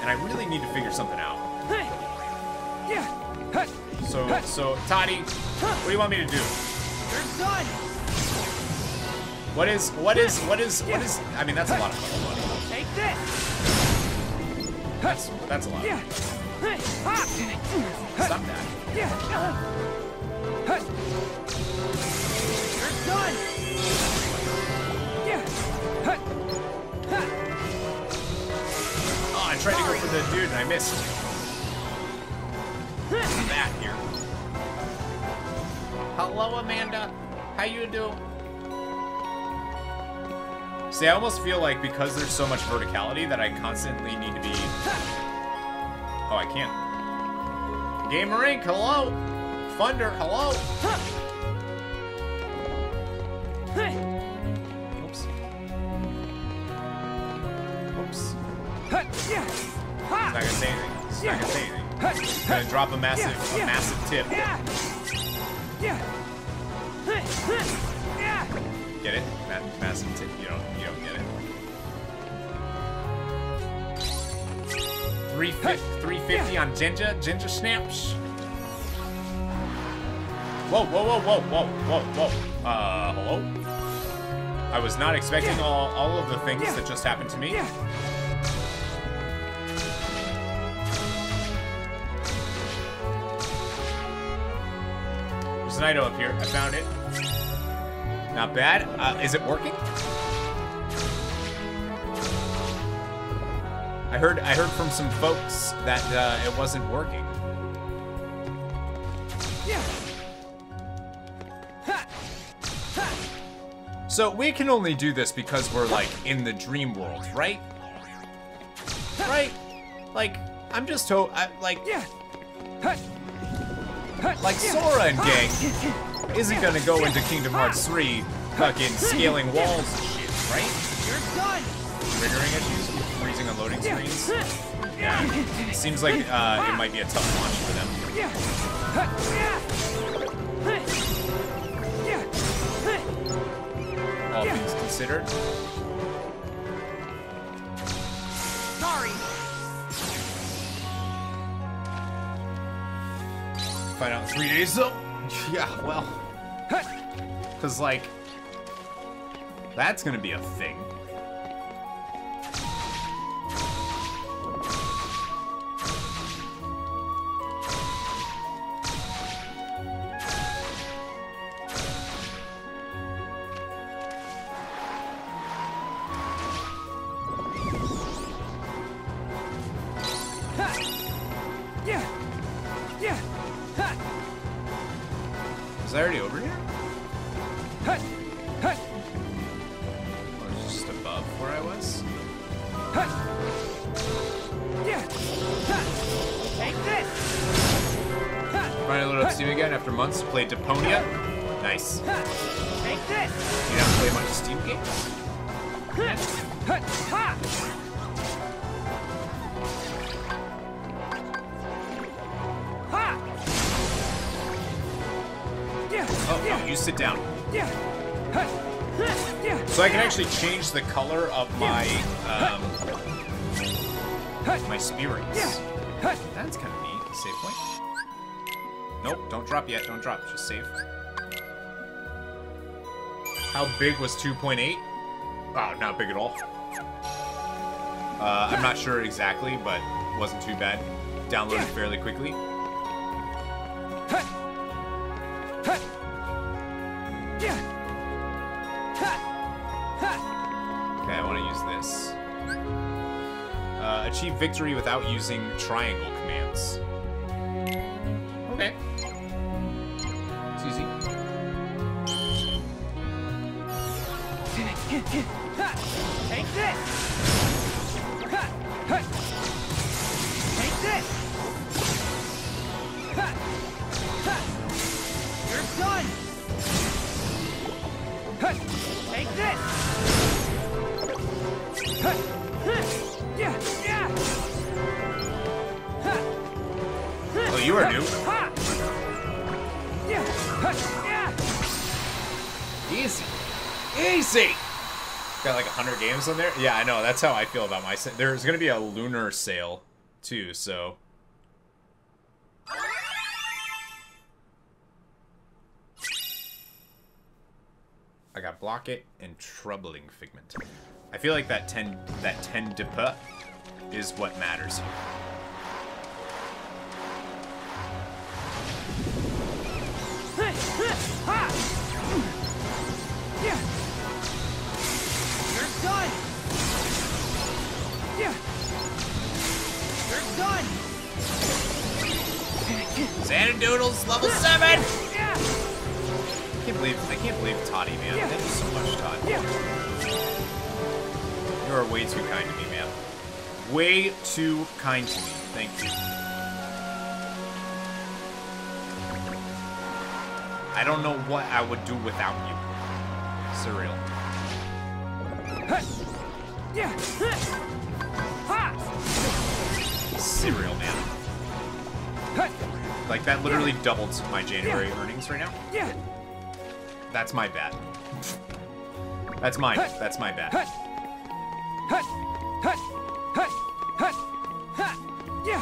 and I really need to figure something out. So, Toddy, what do you want me to do? You're done. What is? I mean, that's a lot of fun. Take this. That's a lot. Stop that. You're done. Oh, I tried to go for the dude and I missed. That here. Hello, Amanda. How you do? See, I almost feel like because there's so much verticality that I constantly need to be... Oh, I can't. Gamerink, hello. Thunder, hello. Oops. It's not gonna say anything. It's not gonna say anything. Gotta drop a massive tip. Get it? Massive tip. You don't get it. 350 on Ginger snaps. Whoa. Hello? I was not expecting all of the things that just happened to me. An item up here. I found it. Not bad. Is it working? I heard from some folks that it wasn't working. So we can only do this because we're like in the dream world, right? Right? Like, I'm just like Sora and gang isn't gonna go into Kingdom Hearts 3 fucking scaling walls and shit, right? You're done. Triggering issues, freezing and loading screens. Yeah. Seems like it might be a tough launch for them. All things considered. Sorry. Find out in 3 days though. Yeah, well, cause like that's gonna be a thing. Played Deponia. Nice. Take this. You don't play much Steam games? Oh, no, you sit down. So I can actually change the color of my spear rings. That's kind of neat. Save point. Nope, don't drop yet, don't drop, just save. How big was 2.8? Oh, not big at all. I'm not sure exactly, but wasn't too bad. Downloaded fairly quickly. Okay, I want to use this. Achieve victory without using triangle commands. Okay. It's easy. Take this! Take this! You're done! Take this! Oh, you are new. Easy. Easy! Got like 100 games on there? Yeah, I know. That's how I feel about my... There's going to be a lunar sale, too, so... I got Block It and Troubling Figment. I feel like that 10 depa is what matters here. You're done. Xanadoodles level 7. I can't believe Toddy, man. Thank you so much, Todd. You are way too kind to me, man. Way too kind to me. Thank you. I don't know what I would do without you. Surreal. Surreal, man. Like, that literally doubled my January earnings right now. That's my bad. That's mine. That's my bad.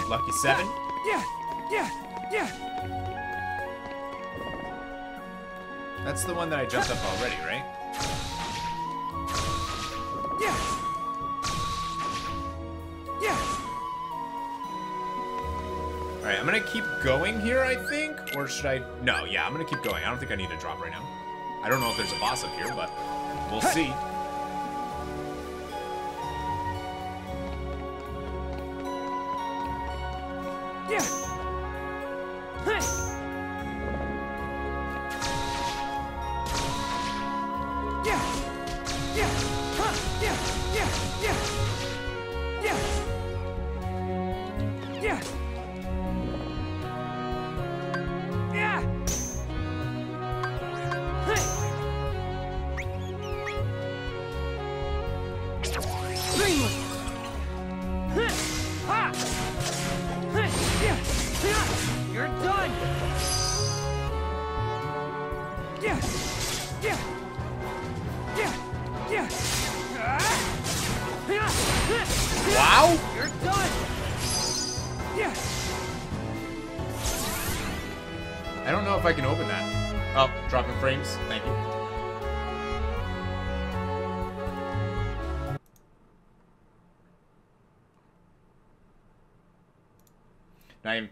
Lucky 7. That's the one that I jumped up already, right? Yeah. Alright, I'm gonna keep going here, I think? Or should I... No, yeah, I'm gonna keep going. I don't think I need to drop right now. I don't know if there's a boss up here, but we'll see.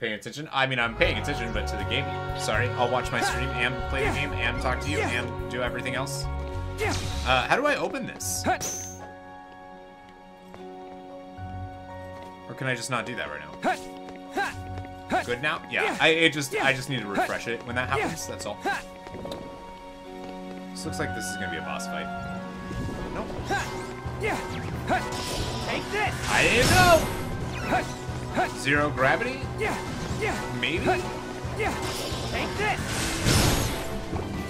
Paying attention. I mean, I'm paying attention, but to the game. Sorry, I'll watch my stream and play the game and talk to you and do everything else. How do I open this? Or can I just not do that right now? Good now? Yeah. I just need to refresh it when that happens. That's all. This looks like this is gonna be a boss fight. Nope. Take this. I didn't know. Zero gravity? Yeah, yeah. Maybe? Yeah. Take this.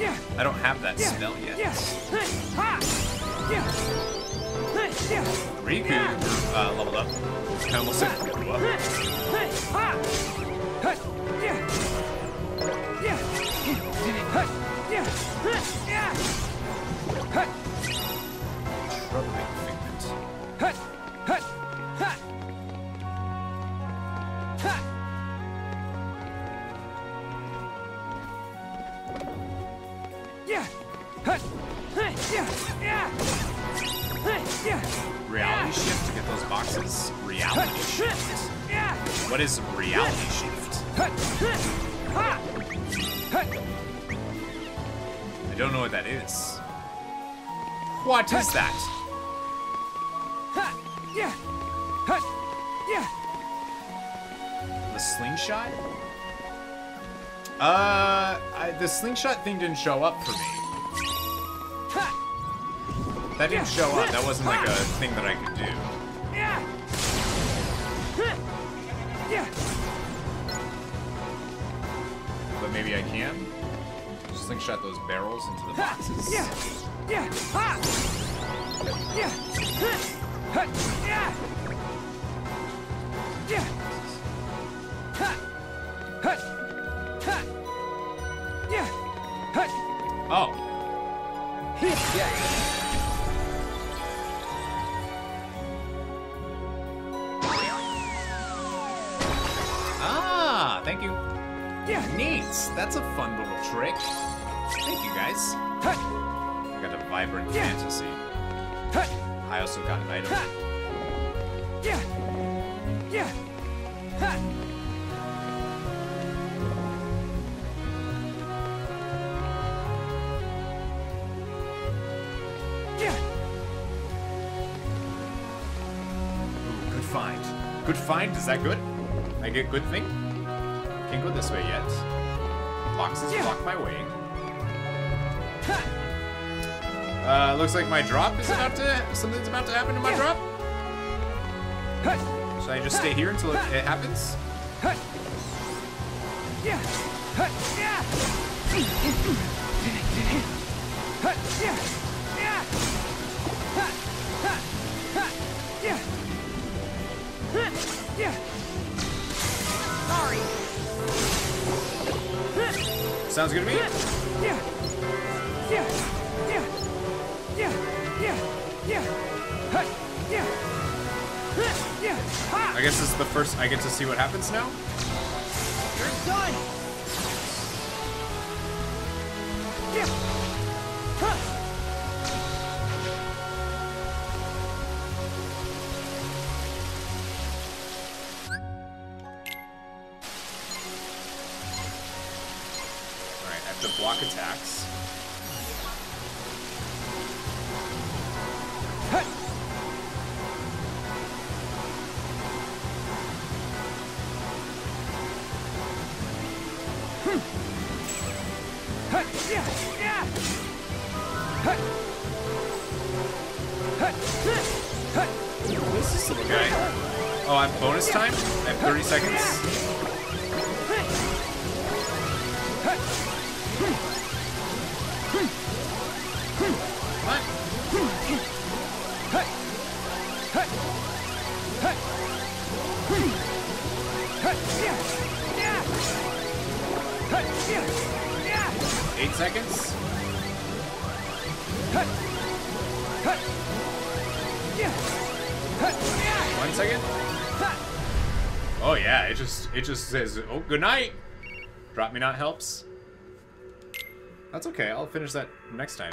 Yeah. I don't have that spell yet. Yeah. Riku leveled up. I almost said grew up. Reality Shift to get those boxes. Reality Shift. What is Reality Shift? I don't know what that is. What is that? The slingshot? The slingshot thing didn't show up for me. That didn't show up. That wasn't like a thing that I could do. But maybe I can? Just slingshot those barrels into the boxes. Oh. Yeah. Thank you. Yeah, neat. That's a fun little trick. Thank you, guys. I got a vibrant fantasy. I also got an item. Ooh, good find. Good find. Is that good? I get good thing? Can't go this way yet. Boxes block my way. Looks like my drop is about to... Something's about to happen to my drop. Should I just stay here until it happens? Sorry. Sounds good to me. I guess this is the first I get to see what happens now. You're done. Block attacks. this little guy. Oh, I have bonus time? I have 30 seconds? What? 8 seconds? One second? Oh yeah, it just says, oh, good night. Drop me not helps. That's okay, I'll finish that next time.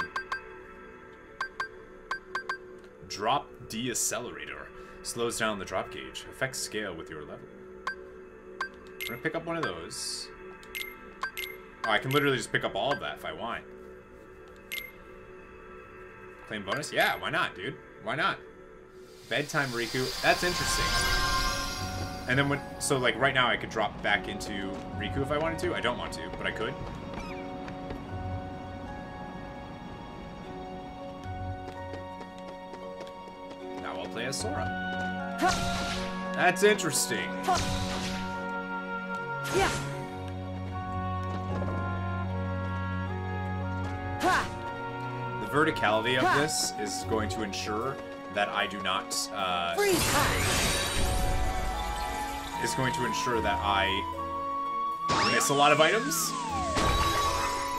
Drop deaccelerator. Slows down the drop gauge. Affects scale with your level. I'm gonna pick up one of those. Oh, I can literally just pick up all of that if I want. Claim bonus? Yeah, why not, dude? Why not? Bedtime Riku. That's interesting. And then when... So, like, right now I could drop back into Riku if I wanted to. I don't want to, but I could. Now I'll play as Sora. That's interesting. Yeah. The verticality of this is going to ensure that I do not, is going to ensure that I miss a lot of items.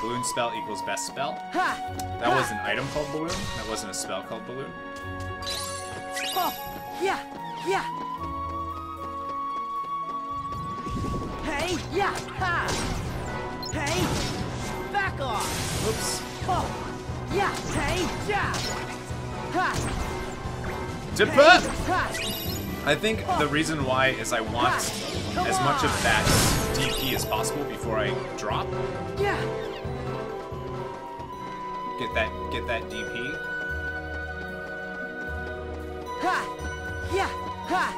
Balloon spell equals best spell. That was an item called balloon. That wasn't a spell called balloon. Oh, yeah, yeah. Hey, yeah, ha. Hey, back off. Oops. Oh, yeah, hey, yeah. Ha. I think the reason why is I want as much of that DP as possible before I drop. Yeah. Get that DP. Ha. Yeah. Ha.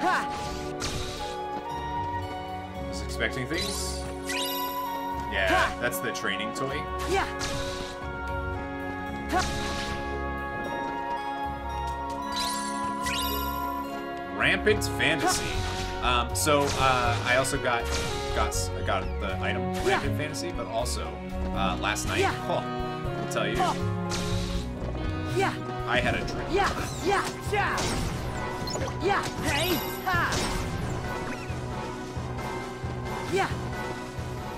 Ha. Was expecting things. Yeah, that's the training toy. Yeah. Rampant Fantasy. I also got the item Rampant Fantasy, but also last night, I'll tell you, I had a dream.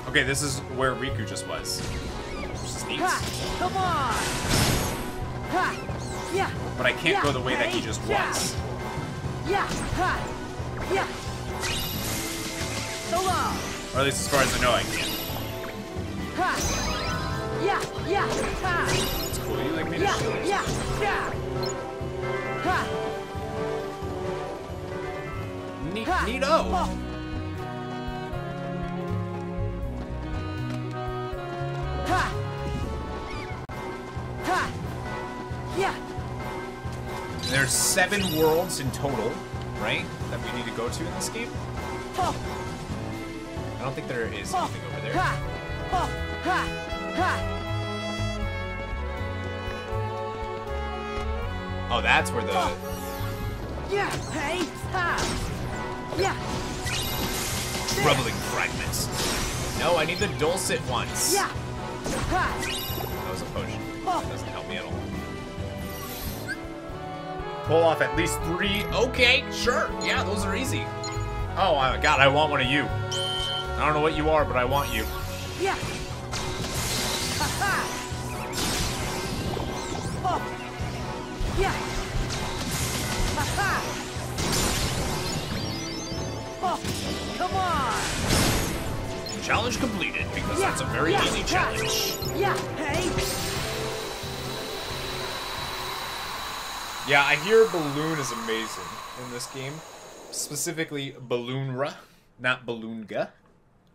Okay, this is where Riku just was. Come on. But I can't go the way that he just was. Yeah, ha, yeah. So long. Or at least as far as I know, I can. Ha, yeah, yeah, ha. It's cool. You like me? Yeah, yeah, yeah. Ha. Neato. Oh. Ha. Ha. Yeah. There's 7 worlds in total, right? That we need to go to in this game. I don't think there is anything over there. Oh, that's where the. Yeah. Hey. Ha. Yeah. Troubling fragments. No, I need the dulcet ones. Yeah. That was a potion. That doesn't help me at all. Pull off at least 3. Okay, sure. Yeah, those are easy. Oh, my God, I want one of you. I don't know what you are, but I want you. Yeah. Ha-ha. Oh. Yeah. Ha-ha. Oh, come on. Challenge completed, because that's a very easy challenge. Yeah, hey. Yeah, I hear balloon is amazing in this game. Specifically, Balloonra, not Balloonga.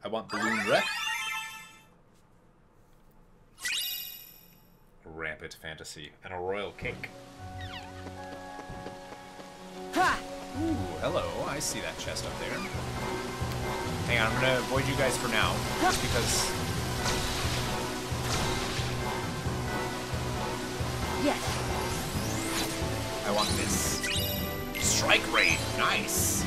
I want Balloonra. Rampant Fantasy and a royal cake. Ha! Ooh, hello. I see that chest up there. Hang on, I'm gonna avoid you guys for now, just because. Yes. on this. Strike rate, nice.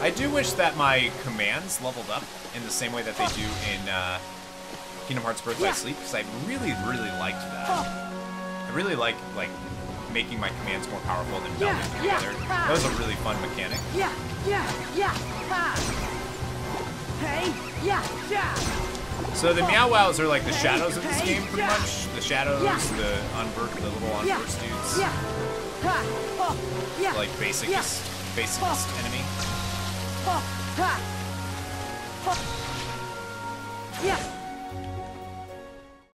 I do wish that my commands leveled up in the same way that they do in Kingdom Hearts Birth by Sleep, because I really, really liked that. I really like making my commands more powerful than melding them together. That was a really fun mechanic. So the Meow Wows are like the shadows of this game, pretty much. The shadows, the little unburst dudes. Like basicest enemy.